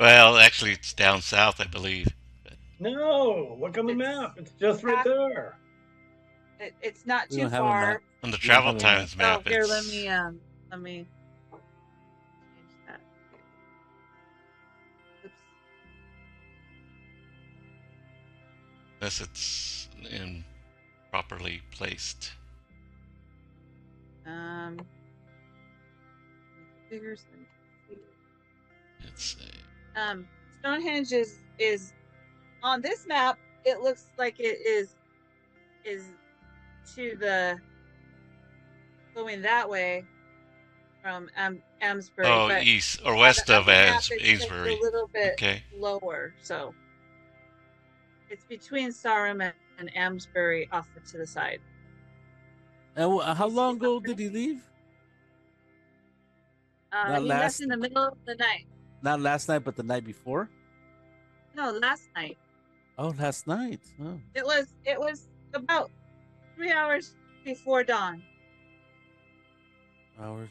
Well, actually, it's down south, I believe. No, look on the it's, map. It's just right there. It, it's not too far. On the travel times map. Oh, here, let me, um, let me. Unless it's in properly placed. Um, figures. Let's see. Um, Stonehenge is is on this map. It looks like it is is to the going that way from um, Amesbury. Oh, but east or west of Amesbury. A little bit okay. lower, so. It's between Sarum and, and Amesbury, off to the side. And how long ago did he leave? Uh, he last... left in the middle of the night. Not last night, but the night before? No, last night. Oh, last night. Oh. It was it was about three hours before dawn. Hours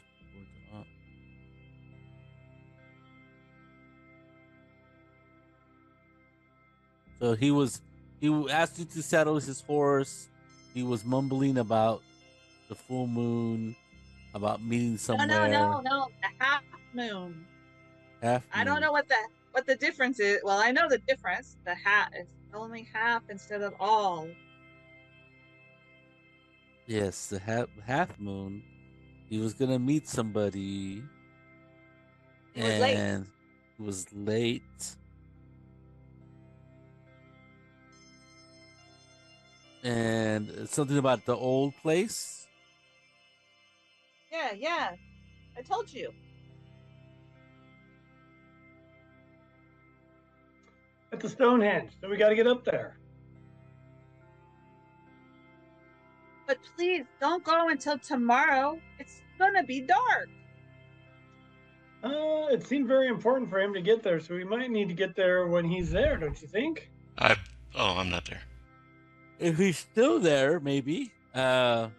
before dawn. So he was, he asked you to saddle his horse. He was mumbling about the full moon, about meeting somewhere. No, no, no, no, the half moon. Half moon. I don't know what the what the difference is. Well, I know the difference. The half is only half instead of all. Yes, the half half moon. He was gonna meet somebody. It was and late. It was late. And something about the old place? Yeah, yeah. I told you. It's a Stonehenge, so we got to get up there. But please, don't go until tomorrow. It's going to be dark. Uh, it seemed very important for him to get there, so we might need to get there when he's there, don't you think? I Oh, I'm not there. If he's still there, maybe. Uh,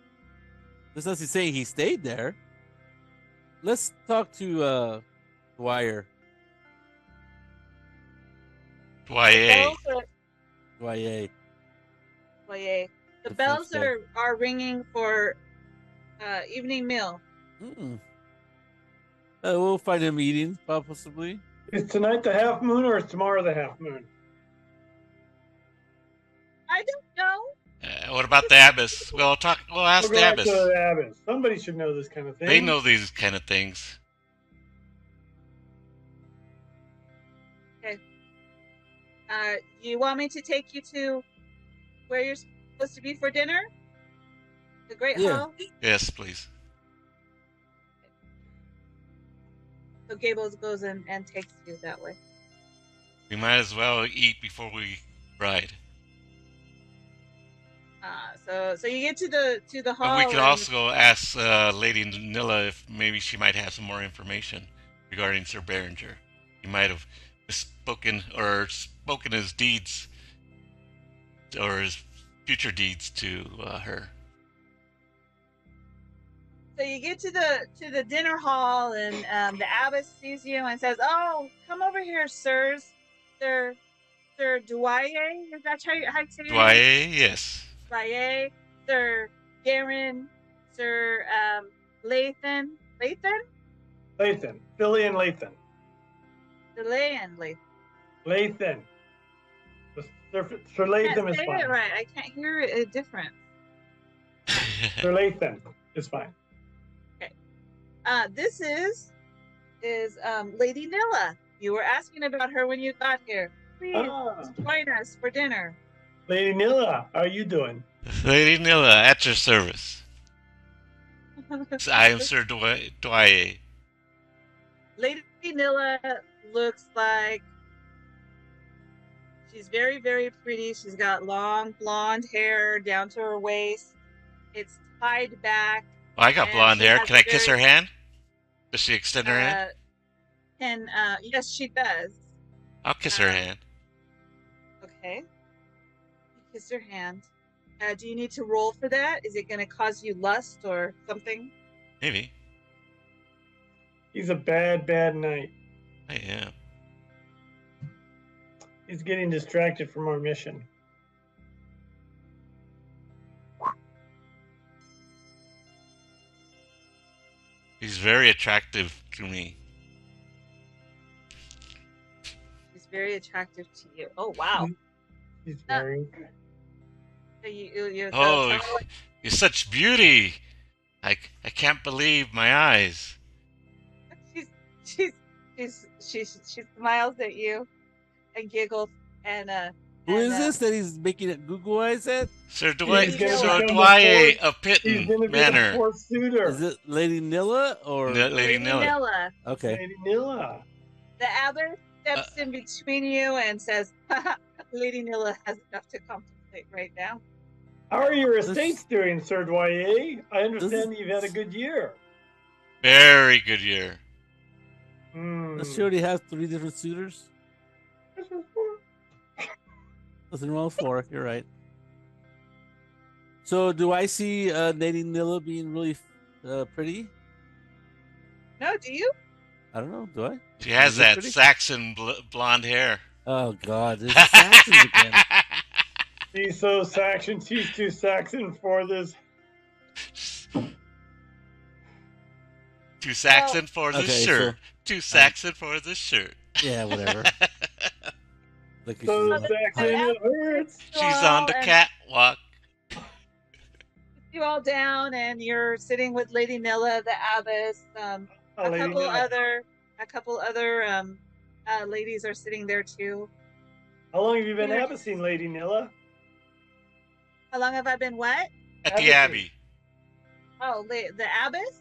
this doesn't say he stayed there. Let's talk to uh, Dwyer. Dwyai. Dwyai. Dwyai. The bells are, are ringing for uh, evening meal. Hmm. Uh, we'll find him eating, possibly. Is tonight the half moon or is tomorrow the half moon? I don't know. Uh, what about the abbess? Well, I'll talk. We'll ask we'll the, abbess. the abbess. Somebody should know this kind of thing. They know these kind of things. Okay. Uh, you want me to take you to where you're supposed to be for dinner? The Great yeah. Hall? Yes, please. So Gables goes in and takes you that way. We might as well eat before we ride. Uh, so, so you get to the to the hall. But we could also ask uh, Lady Nilla if maybe she might have some more information regarding Sir Berengar. He might have spoken or spoken his deeds or his future deeds to uh, her. So you get to the to the dinner hall, and um, the abbess sees you and says, "Oh, come over here, sirs. Sir, Sir Dwyai, is that how you how you say it? Dwyai, yes. Dwyai, Sir Gerin, Sir um, Lathan, Lathan, Lathan, Billy and Lathan, Delay and Lathan, Lathan. Sir, Sir Lathan is fine. I can't say it right. I can't hear it, it different. Sir Lathan is fine. Okay. Uh, this is is um, Lady Nilla. You were asking about her when you got here. Please ah. join us for dinner. Lady Nilla, how are you doing? Lady Nilla, at your service. I am Sir Dwyai. Lady Nilla looks like she's very, very pretty. She's got long blonde hair down to her waist. It's tied back. Oh, I got blonde hair. Can I kiss her hand? Does she extend her uh, hand? And uh, yes, she does. I'll kiss uh, her hand. Okay. Kiss her hand. Uh, do you need to roll for that? Is it going to cause you lust or something? Maybe. He's a bad, bad knight. I am. He's getting distracted from our mission. He's very attractive to me. Very attractive to you. Oh wow! He's very. Uh, so you, you, oh, so you're such beauty! I, I can't believe my eyes. She's she's she's she she smiles at you, and giggles and uh. Who and, is uh, this that he's making it Google eyes at? Sir Dwyai, Sir Dwyai of Pitton Manor. Is it Lady Nilla or N Lady, Lady Nilla. Nilla? Okay. Lady Nilla. The abbess steps in between you and says, Lady Nilla has enough to contemplate right now. How are your estates this, doing, Sir Dwyai? I understand this, you've had a good year. Very good year. Mm. Does she already have three different suitors? Nothing wrong with four, you're right. So do I see uh, Lady Nilla being really uh, pretty? No, do you? I don't know, do I? She has that pretty? Saxon bl blonde hair. Oh, God. There's Saxon again. She's so Saxon. She's too Saxon for this. Too Saxon oh. for this okay, shirt. So, too Saxon um, for this shirt. Yeah, whatever. Look, so she's Saxon, it hurts. She's on the catwalk. You all down, and you're sitting with Lady Nilla, the abbess, um, a Lady couple Nilla. other... A couple other um, uh, ladies are sitting there too. How long have you been abbessing, Lady Nilla? How long have I been what? At abbessing. The Abbey. Oh, the abbess?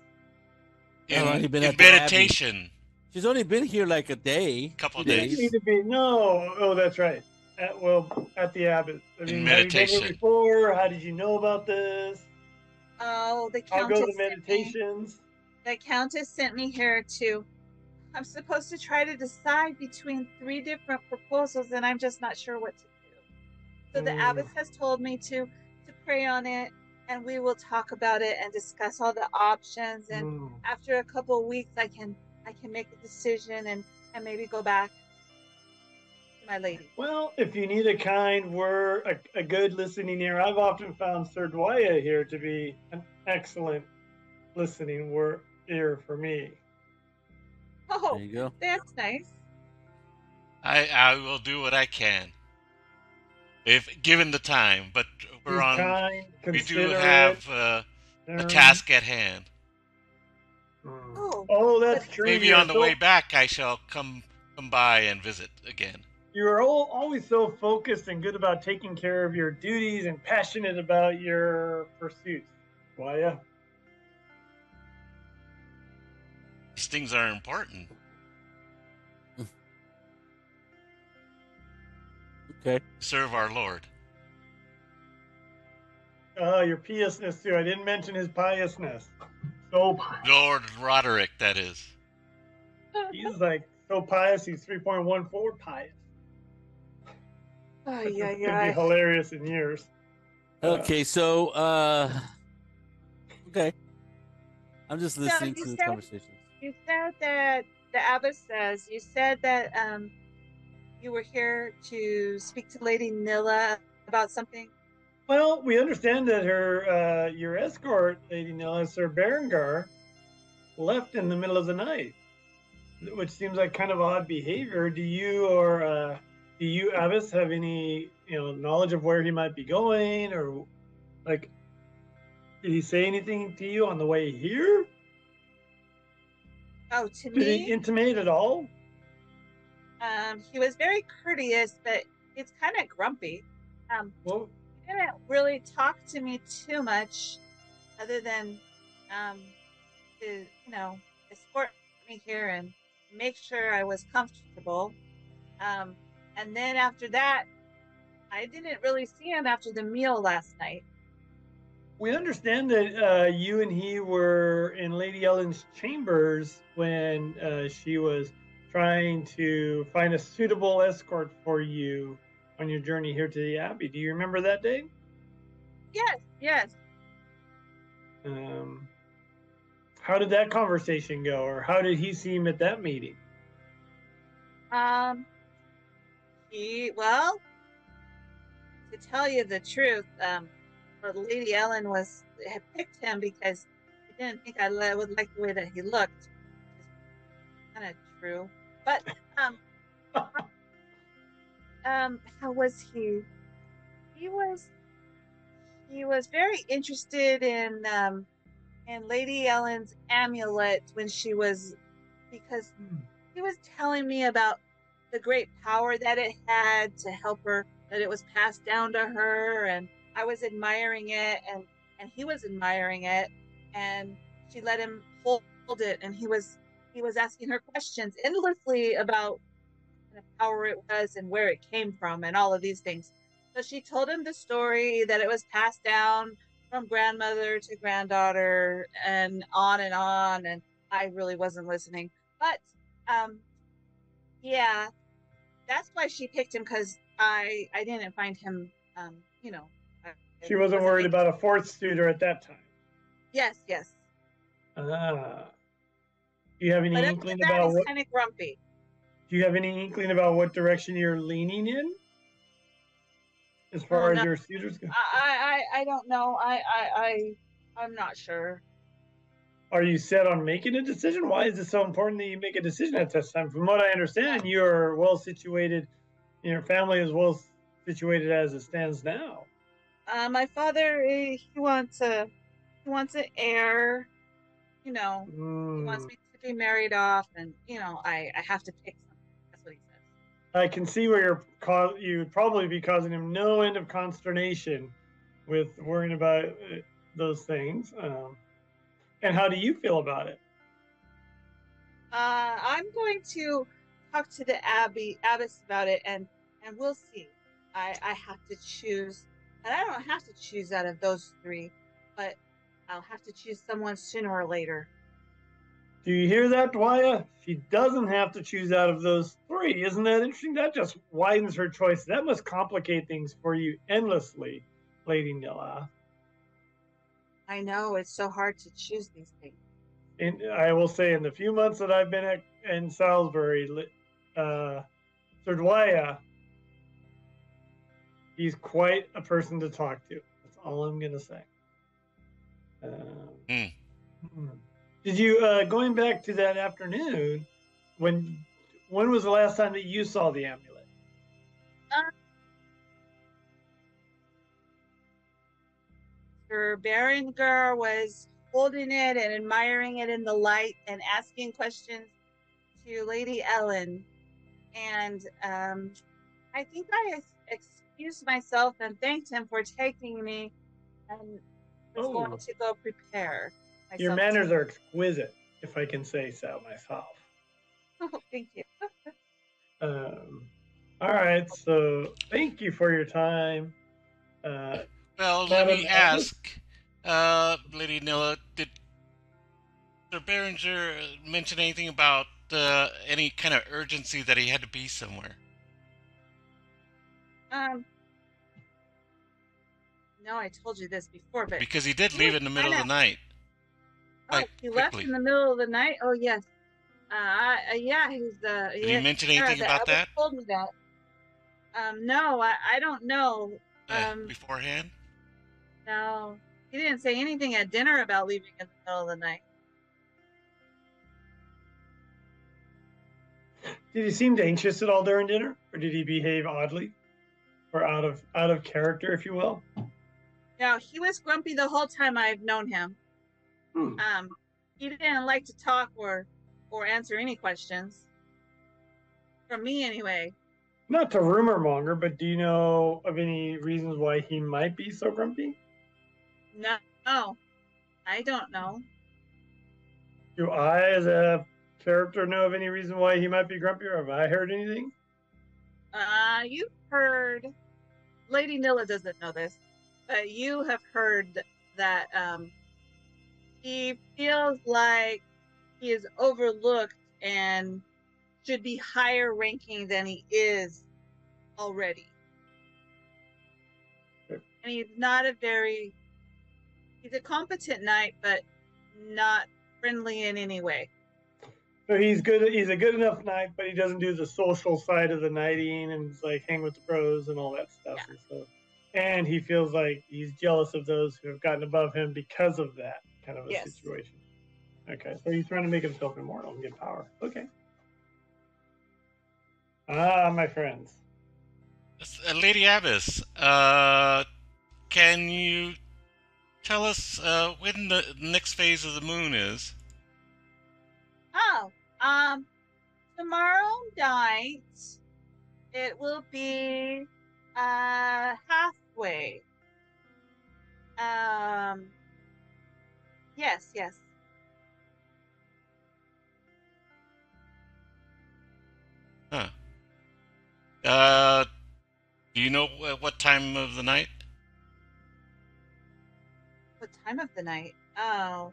In, oh, been in at meditation. The Abbey. She's only been here like a day. Couple days. days. Need to be, no, oh, that's right. At, well, at the abbess. I mean, in meditation. Have you been here before? How did you know about this? Oh, the countess. I'll go to meditations. The countess sent me here too. I'm supposed to try to decide between three different proposals, and I'm just not sure what to do. So the mm. abbess has told me to to pray on it, and we will talk about it and discuss all the options. And mm. after a couple of weeks, I can I can make a decision and and maybe go back to my lady. Well, if you need a kind word, a, a good listening ear, I've often found Sir Dwyai here to be an excellent listening word ear for me. Oh, there you go. That's nice. I I will do what I can, if given the time. But we're He's on. Kind, we do have uh, a task at hand. Oh, oh that's true. Maybe on the so, way back, I shall come come by and visit again. You're all, always so focused and good about taking care of your duties and passionate about your pursuits. Why, yeah. These things are important. Okay. Serve our Lord. Uh, your piousness, too. I didn't mention his piousness. So pious. Lord Roderick, that is. He's like so pious, he's three point one four pious. Oh, yeah, yeah. It'd be hilarious in years. Okay, uh, so, uh, okay. I'm just listening so to the conversation. You said that, the abbot says, you said that um, you were here to speak to Lady Nilla about something? Well, we understand that her, uh, your escort, Lady Nilla, Sir Berengar, left in the middle of the night, which seems like kind of odd behavior. Do you or uh, do you, Abbas, have any you know knowledge of where he might be going, or like, did he say anything to you on the way here? Oh, to did me? Did he intimate at all? Um, he was very courteous, but it's kind of grumpy. Um. Well, didn't really talk to me too much other than um to you know escort me here and make sure I was comfortable, um and then after that I didn't really see him after the meal last night. We understand that uh you and he were in Lady Ellen's chambers when uh she was trying to find a suitable escort for you on your journey here to the Abbey. Do you remember that day? Yes, yes. Um, how did that conversation go, or how did he seem at that meeting? Um, he, well, to tell you the truth, um, but Lady Ellen was had picked him because she didn't think I would like the way that he looked. Kind of true, but um. Um, how was he? He was, he was very interested in, um, in Lady Ellen's amulet when she was, because he was telling me about the great power that it had to help her, that it was passed down to her, and I was admiring it, and, and he was admiring it, and she let him hold it, and he was, he was asking her questions endlessly about the power it was and where it came from and all of these things. So she told him the story that it was passed down from grandmother to granddaughter and on and on, and I really wasn't listening, but um yeah, that's why she picked him, because I I didn't find him um you know I, she wasn't, wasn't worried about a fourth suitor at that time. Yes, yes. Uh, do you have any but inkling that about what kind of grumpy? Do you have any inkling about what direction you're leaning in, as far oh, no. as your suitors go? I, I, I don't know. I, I, I, I'm not sure. Are you set on making a decision? Why is it so important that you make a decision at this time? From what I understand, you are well situated. Your family is well situated as it stands now. Uh, my father, he wants a, he wants an heir. You know, mm. he wants me to be married off, and you know, I, I have to pick. I can see where you're co you would probably be causing him no end of consternation with worrying about those things. Um, and how do you feel about it? Uh, I'm going to talk to the Abbey, abbess about it, and, and we'll see. I, I have to choose, and I don't have to choose out of those three, but I'll have to choose someone sooner or later. Do you hear that, Dwyai? She doesn't have to choose out of those three. Isn't that interesting? That just widens her choice. That must complicate things for you endlessly, Lady Nilla. I know. It's so hard to choose these things. And I will say, in the few months that I've been at, in Salisbury, uh, Sir Dwyai, he's quite a person to talk to. That's all I'm going to say. Um, mm. mm. Did you, uh, going back to that afternoon, when when was the last time that you saw the amulet? Uh, Sir Berengar was holding it and admiring it in the light and asking questions to Lady Ellen. And um, I think I excused myself and thanked him for taking me, and was oh. going to go prepare myself. Your manners are exquisite, if I can say so myself. Oh, thank you. um, all right, so thank you for your time. Uh, well, let me ask, uh, Lady Nilla, did Sir Berengar mention anything about uh, any kind of urgency that he had to be somewhere? Um, no, I told you this before, but... Because he did leave in the middle of the night. Oh, he left in the middle of the night? Oh, yes. Uh, yeah, he's the... Did he mention anything about that? Told me that. Um, no, I, I don't know. Um, uh, beforehand? No. He didn't say anything at dinner about leaving in the middle of the night. Did he seem anxious at all during dinner? Or did he behave oddly? Or out of out of character, if you will? No, he was grumpy the whole time I've known him. Hmm. Um, he didn't like to talk or or answer any questions. From me, anyway. Not to rumor monger, but do you know of any reasons why he might be so grumpy? No, no. I don't know. Do I, as a character, know of any reason why he might be grumpy, or have I heard anything? Uh, you've heard... Lady Nilla doesn't know this, but you have heard that um, he feels like he is overlooked and should be higher ranking than he is already. Sure. And he's not a very... He's a competent knight, but not friendly in any way. So he's good. He's a good enough knight, but he doesn't do the social side of the knighting and like hang with the pros and all that stuff. Yeah. So, and he feels like he's jealous of those who have gotten above him because of that kind of a yes. situation. Okay, so he's trying to make himself immortal and get power. Okay. Ah, my friends. Uh, Lady Abbess, uh, can you tell us uh, when the next phase of the moon is? Oh. Um, tomorrow night, it will be, uh, halfway. Um, yes, yes. Huh. Uh, do you know what time of the night? What time of the night? Oh,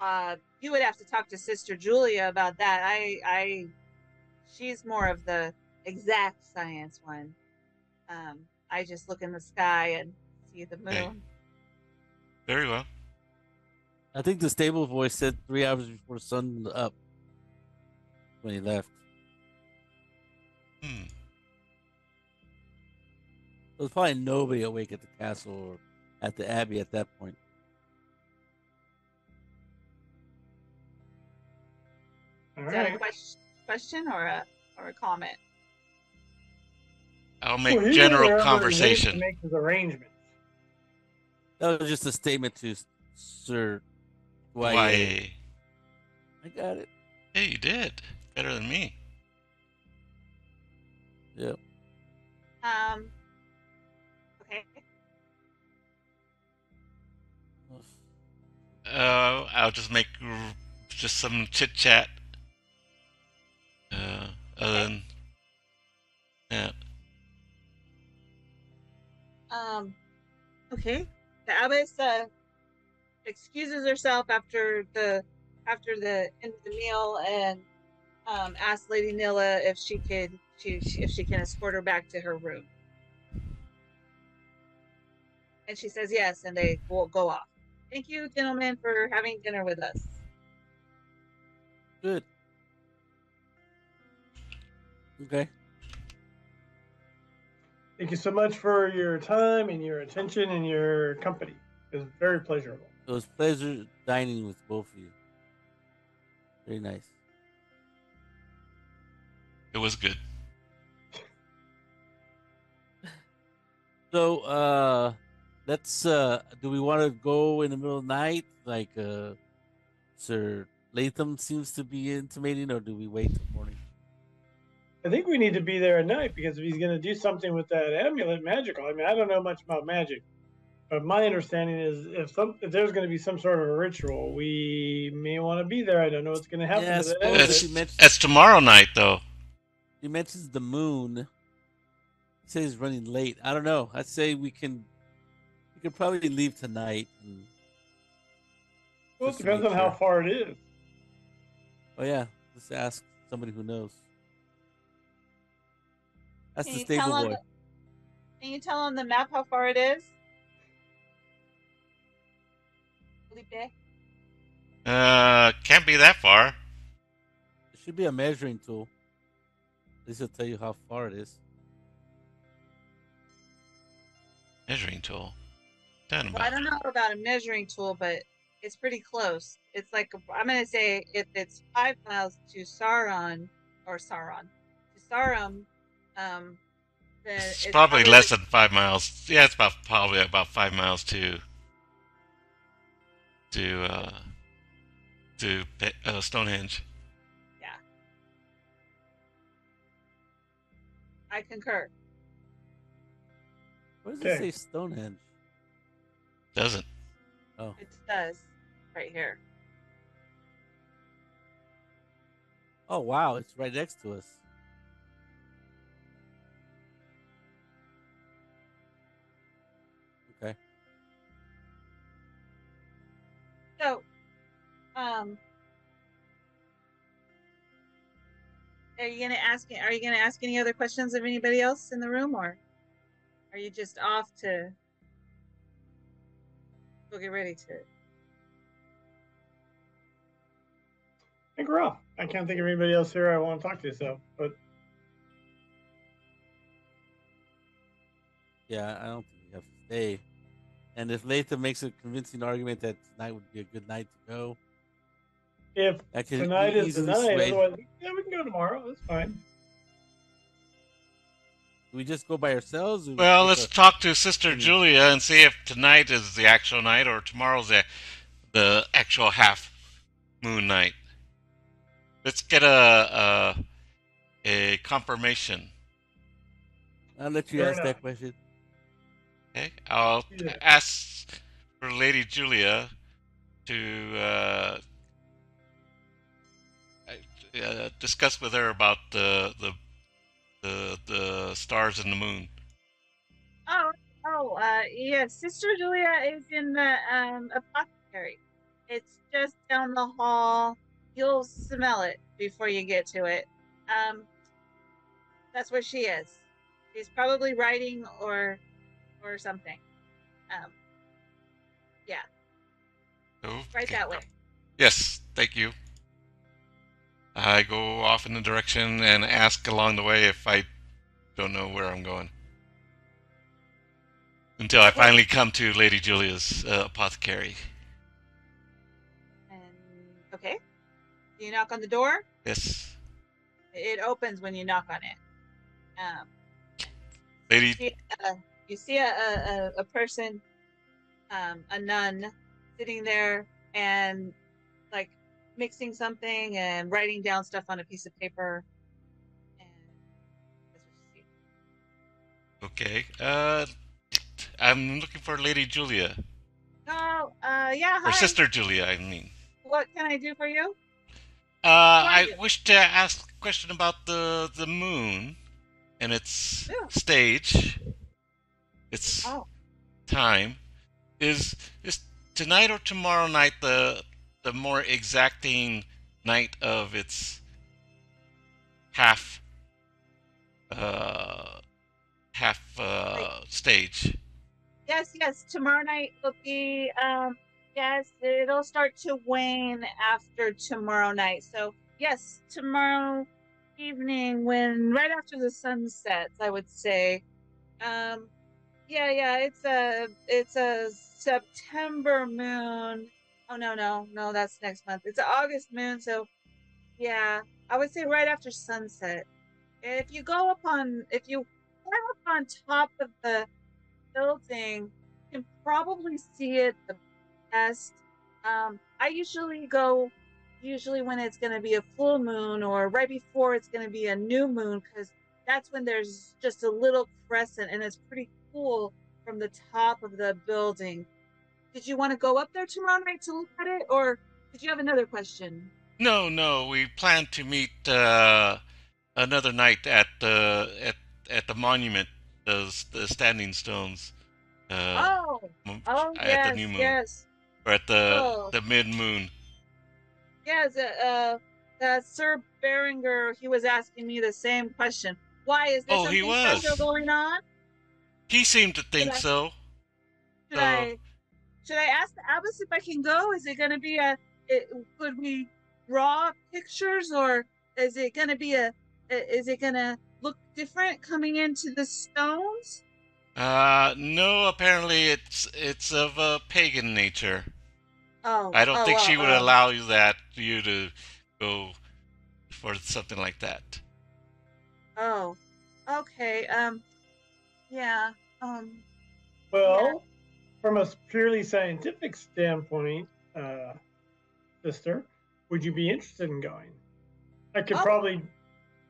uh, you would have to talk to Sister Julia about that. I, I, she's more of the exact science one. Um, I just look in the sky and see the moon. Okay. Very well. I think the stable voice said three hours before sun up when he left. Hmm. There's probably nobody awake at the castle or at the abbey at that point. All Is right. that a question or a or a comment? I'll make well, general conversation. To make his arrangements. That was just a statement to Sir Dwyai. Why? I got it. Yeah, you did better than me. Yep. Um. Okay. Uh, I'll just make just some chit chat. Uh, other than that. Um, okay. The abbess uh, excuses herself after the after the end of the meal and um, asks Lady Nilla if she could she, if she can escort her back to her room. And she says yes, and they will go off. Thank you, gentlemen, for having dinner with us. Good. Okay. Thank you so much for your time and your attention and your company. It was very pleasurable. It was a pleasure dining with both of you. Very nice. It was good. So, uh, let's, uh, do we want to go in the middle of the night? Like, uh, Sir Latham seems to be intimating, or do we wait till morning? I think we need to be there at night, because if he's going to do something with that amulet, magical. I mean, I don't know much about magic, but my understanding is if, some, if there's going to be some sort of a ritual, we may want to be there. I don't know what's going to happen. Yeah, to that that's, that's, that's tomorrow night, though. He mentions the moon. He says he's running late. I don't know. I'd say we can. We could probably leave tonight. And well, it depends on how far it is. Oh yeah, let's ask somebody who knows. That's the stable boy. Can you tell on the map how far it is? Uh, can't be that far. It should be a measuring tool. This will tell you how far it is. Measuring tool. Well, I don't know about a measuring tool, but it's pretty close. It's like, I'm going to say if it's five miles to Sarum, or Sarum, to Sarum, um, then it's, it's probably, probably less than five miles. Yeah, it's about probably about five miles to to uh, to uh, Stonehenge. Yeah, I concur. What does okay. it say Stonehenge? Doesn't. Oh. It does. Right here. Oh, wow. It's right next to us. Okay. So, um, are you going to ask, are you going to ask any other questions of anybody else in the room, or are you just off to... We'll get ready to. I think we're off. I can't think of anybody else here I want to talk to, so. But yeah, I don't think we have to stay. And if Lathan makes a convincing argument that tonight would be a good night to go, if tonight is the night, otherwise, yeah, we can go tomorrow. That's fine. Do we just go by ourselves? Well, we let's a... talk to Sister Julia and see if tonight is the actual night or tomorrow's the, the actual half moon night. Let's get a a, a confirmation. I'll let you Fair ask enough. that question. Okay, I'll yeah. ask for Lady Julia to uh, uh, discuss with her about the the. The, the stars and the moon. Oh, oh, uh, yeah. Sister Julia is in the um, apothecary. It's just down the hall. You'll smell it before you get to it. Um, that's where she is. She's probably writing or, or something. Um, yeah. Oh, right okay. that way. Yes, thank you. I go off in the direction and ask along the way if I don't know where I'm going. Until I finally come to Lady Julia's uh, apothecary. And, okay. Do you knock on the door? Yes. It opens when you knock on it. Um, Lady... You see, uh, you see a, a, a person, um, a nun, sitting there and, like, mixing something and writing down stuff on a piece of paper. And that's what you see. Okay. Uh, I'm looking for Lady Julia. Oh, uh, yeah. Hi. Or Sister Julia, I mean. What can I do for you? Uh, I you? wish to ask a question about the the moon and its Ooh. stage, its oh. time. Is is tonight or tomorrow night the the more exacting night of its half uh, half uh, stage? Yes, yes. Tomorrow night will be, um, yes, it'll start to wane after tomorrow night. So, yes, tomorrow evening, when right after the sun sets, I would say. Um, yeah, yeah, it's a, it's a September moon. Oh, no, no, no, that's next month. It's an August moon, so yeah, I would say right after sunset. If you go up on, if you climb up on top of the building, you can probably see it the best. Um, I usually go usually when it's going to be a full moon or right before it's going to be a new moon, because that's when there's just a little crescent and it's pretty cool from the top of the building. Did you want to go up there tomorrow night to look at it, or did you have another question? No, no, we plan to meet uh, another night at the at at the monument, those the standing stones. Uh, oh, oh at yes, the new moon, yes, or at the oh. the mid moon. Yes, uh, uh, Sir Berengar, he was asking me the same question. Why is there oh, something special going on? He seemed to think should so. I, should so. I should I ask the abbess if I can go? Is it going to be a? It, could we draw pictures, or is it going to be a? Is it going to look different coming into the stones? Uh, no, apparently it's it's of a pagan nature. Oh, I don't oh, think she oh, would oh. allow you that you to go for something like that. Oh, okay. Um, yeah. Um. Well, yeah. From a purely scientific standpoint, uh, sister, would you be interested in going? I could oh. probably,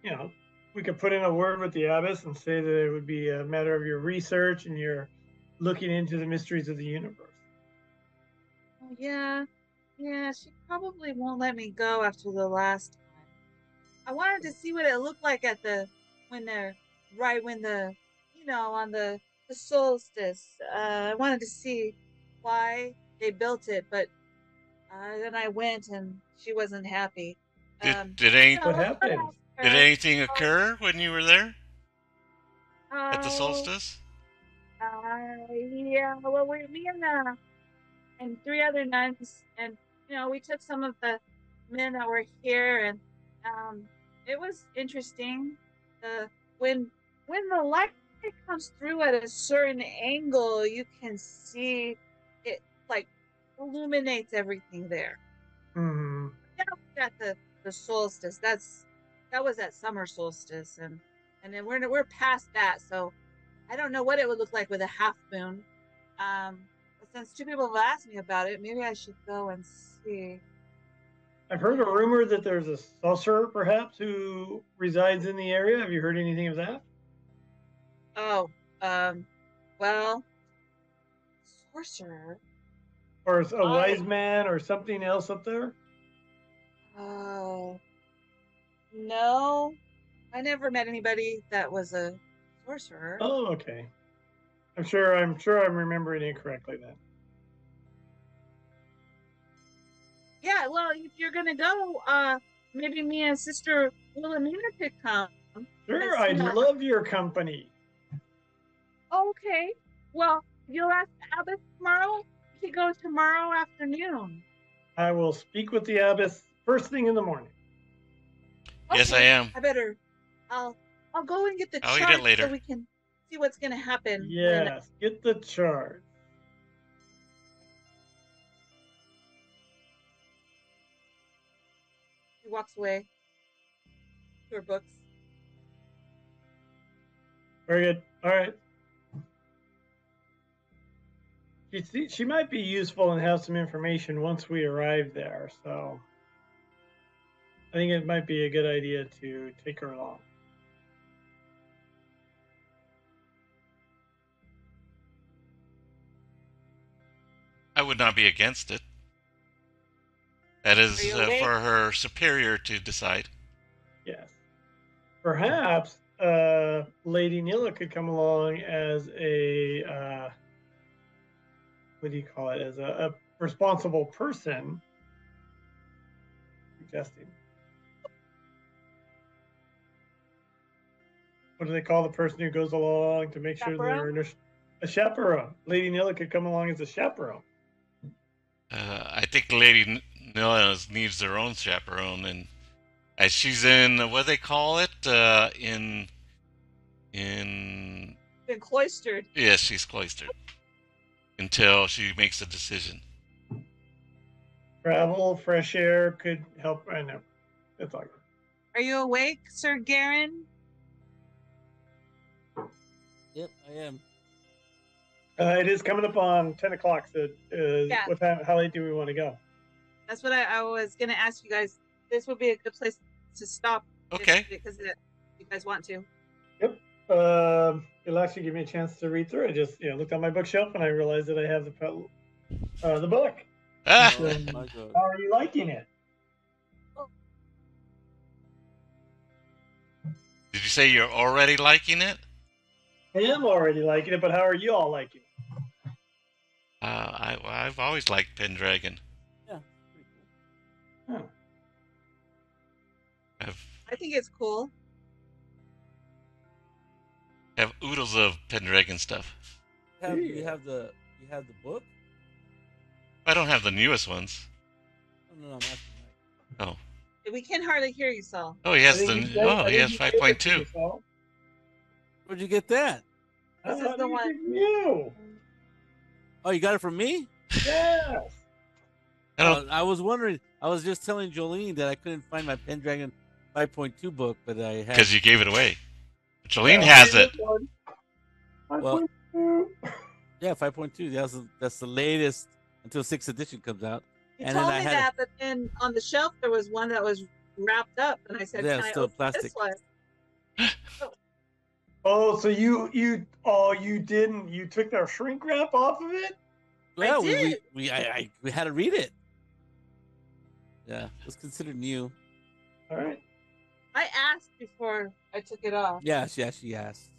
you know. We could put in a word with the abbess and say that it would be a matter of your research and your looking into the mysteries of the universe. Yeah, yeah, she probably won't let me go after the last time. I wanted to see what it looked like at the when they're right when the you know on the, the solstice. Uh, I wanted to see why they built it, but uh, then I went and she wasn't happy. Did, um, did ain't you know, what happened? Did anything occur when you were there? Uh, At the solstice? Uh, yeah, well, we, me and, uh, and three other nuns, and, you know, we took some of the men that were here, and um, it was interesting. Uh, when, when the light comes through at a certain angle, you can see it, like, illuminates everything there. Mm-hmm. Yeah, we got the, the solstice. That's... That was at summer solstice, and and then we're we're past that, so I don't know what it would look like with a half moon. Um, but since two people have asked me about it, maybe I should go and see. I've heard a rumor that there's a sorcerer, perhaps, who resides in the area. Have you heard anything of that? Oh, um, well, sorcerer, or a oh. wise man, or something else up there. Oh. No, I never met anybody that was a sorcerer. Oh, okay. I'm sure. I'm sure I'm remembering it correctly then. Yeah. Well, if you're gonna go, uh, maybe me and Sister Wilhelmina could come. Sure, I'd her. love your company. Okay. Well, you'll ask the abbess tomorrow. She goes tomorrow afternoon. I will speak with the abbess first thing in the morning. Okay, yes, I am. I better. I'll. I'll go and get the I'll chart get it later. So we can see what's going to happen. Yes, when... get the chart. She walks away to her books. Very good. All right. You see, she might be useful and have some information once we arrive there. So. I think it might be a good idea to take her along. I would not be against it. That is uh, for her superior to decide. Yes. Perhaps uh, Lady Nilla could come along as a, uh, what do you call it, as a, a responsible person. Suggesting. What do they call the person who goes along to make chaperone? sure they're a chaperone? Lady Nilla could come along as a chaperone. Uh, I think Lady Nilla needs their own chaperone, and as she's in what do they call it uh, in in been cloistered. Yes, she's cloistered until she makes a decision. Travel, fresh air could help. I know. It's all good. Are you awake, Sir Gerin? Yep, I am. Uh, it is coming up on ten o'clock, so uh, yeah. what time, how late do we want to go? That's what I, I was going to ask you guys. This would be a good place to stop. Okay. Because if you guys want to. Yep. Um, it'll actually give me a chance to read through. I just you know, looked on my bookshelf and I realized that I have the uh, the book. Ah. So, how are you liking it? Did you say you're already liking it? I am already liking it, but how are you all liking it? Uh, I, I've always liked Pendragon. Yeah. Huh. I've, I think it's cool. I have oodles of Pendragon stuff. You have, you have the you have the book? I don't have the newest ones. Oh, no, no, I'm asking that. Oh. We can hardly hear you, Saul. Oh, he has the. Said, oh, he has five point two. Where'd you get that? This is the one. You. Oh, you got it from me? Yes. I, don't... Uh, I was wondering. I was just telling Jolene that I couldn't find my Pendragon five point two book, but I had. Because you gave it away. But Jolene yeah, has it. five point two. Well, yeah, five point two. That's the, that's the latest until sixth edition comes out. You and told me that, a... but then on the shelf there was one that was wrapped up, and I said, yeah, "Can I open plastic. This one?" oh. oh, so you you oh you didn't you took our shrink wrap off of it? Well, I did. We, we, we I, I we had to read it. Yeah, it's considered new. All right. I asked before I took it off. Yes, yes, she asked.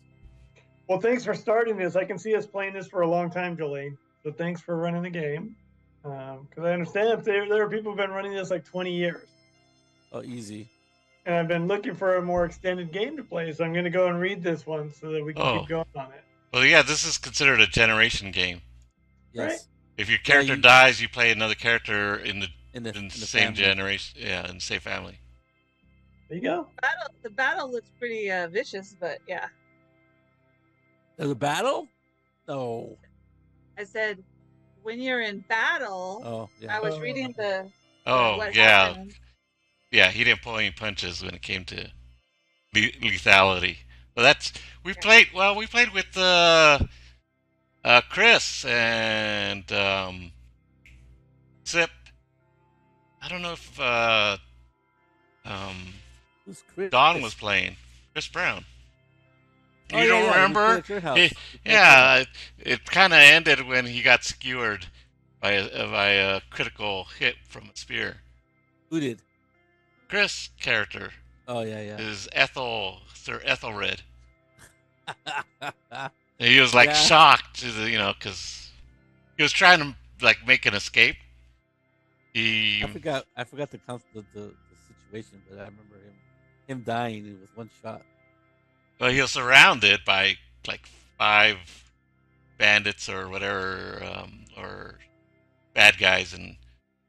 Well, thanks for starting this. I can see us playing this for a long time, Jolene. So thanks for running the game. Um, because I understand if there, there are people who've been running this like twenty years. Oh, easy. And I've been looking for a more extended game to play, so I'm going to go and read this one so that we can oh. keep going on it. Well, yeah, this is considered a generation game. Yes. Right? If your character yeah, you... dies, you play another character in the in the, in the, in the same family. generation, yeah, in the same family. There you go. The battle, the battle looks pretty uh, vicious, but yeah. There's a battle? No. I said. When you're in battle, oh, yeah. I was oh. reading the. Oh what yeah, happened. yeah. He didn't pull any punches when it came to le lethality. Well, that's we yeah. played. Well, we played with uh, uh, Chris and um, Zip. I don't know if uh, um, Who's Chris? Don was playing. Chris Brown. You oh, don't yeah, remember? Yeah, it, yeah, it, it kind of ended when he got skewered by a, by a critical hit from a spear. Who did? Chris' character. Oh, yeah, yeah. Is Ethel, Sir Ethelred. He was, like, yeah. shocked, you know, because he was trying to, like, make an escape. He... I forgot I forgot the, the, the situation, but I remember him, him dying with one shot. Well, he was surrounded by like five bandits or whatever, um, or bad guys, and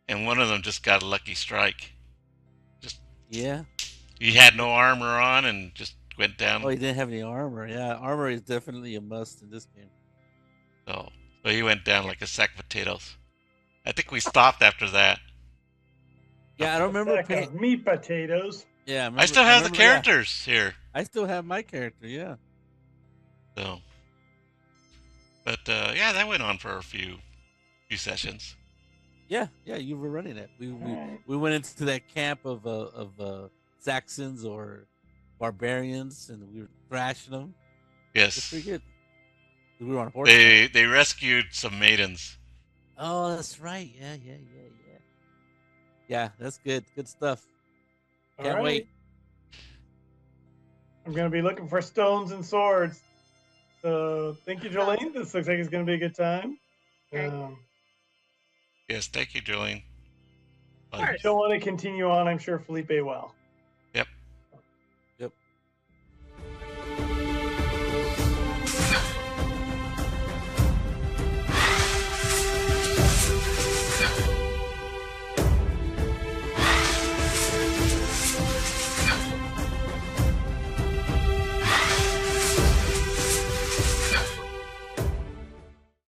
and one of them just got a lucky strike. Just yeah, he had no armor on and just went down. Oh, he didn't have any armor. Yeah, armor is definitely a must in this game. So, so he went down like a sack of potatoes. I think we stopped after that. Yeah, I don't remember a sack of meat potatoes. Yeah, I, remember, I still have I remember, the characters yeah. here. I still have my character, yeah. So, but uh, yeah, that went on for a few, few sessions. Yeah, yeah, you were running it. We we, we went into that camp of uh, of uh, Saxons or barbarians, and we were thrashing them. Yes, it's pretty good. We were on horses. They they rescued some maidens. Oh, that's right. Yeah, yeah, yeah, yeah. Yeah, that's good. Good stuff. Can't right. wait. I'm going to be looking for stones and swords. So thank you, Jolene. This looks like it's going to be a good time. Um, yes, thank you, Jolene. If you don't want to continue on, I'm sure Felipe will.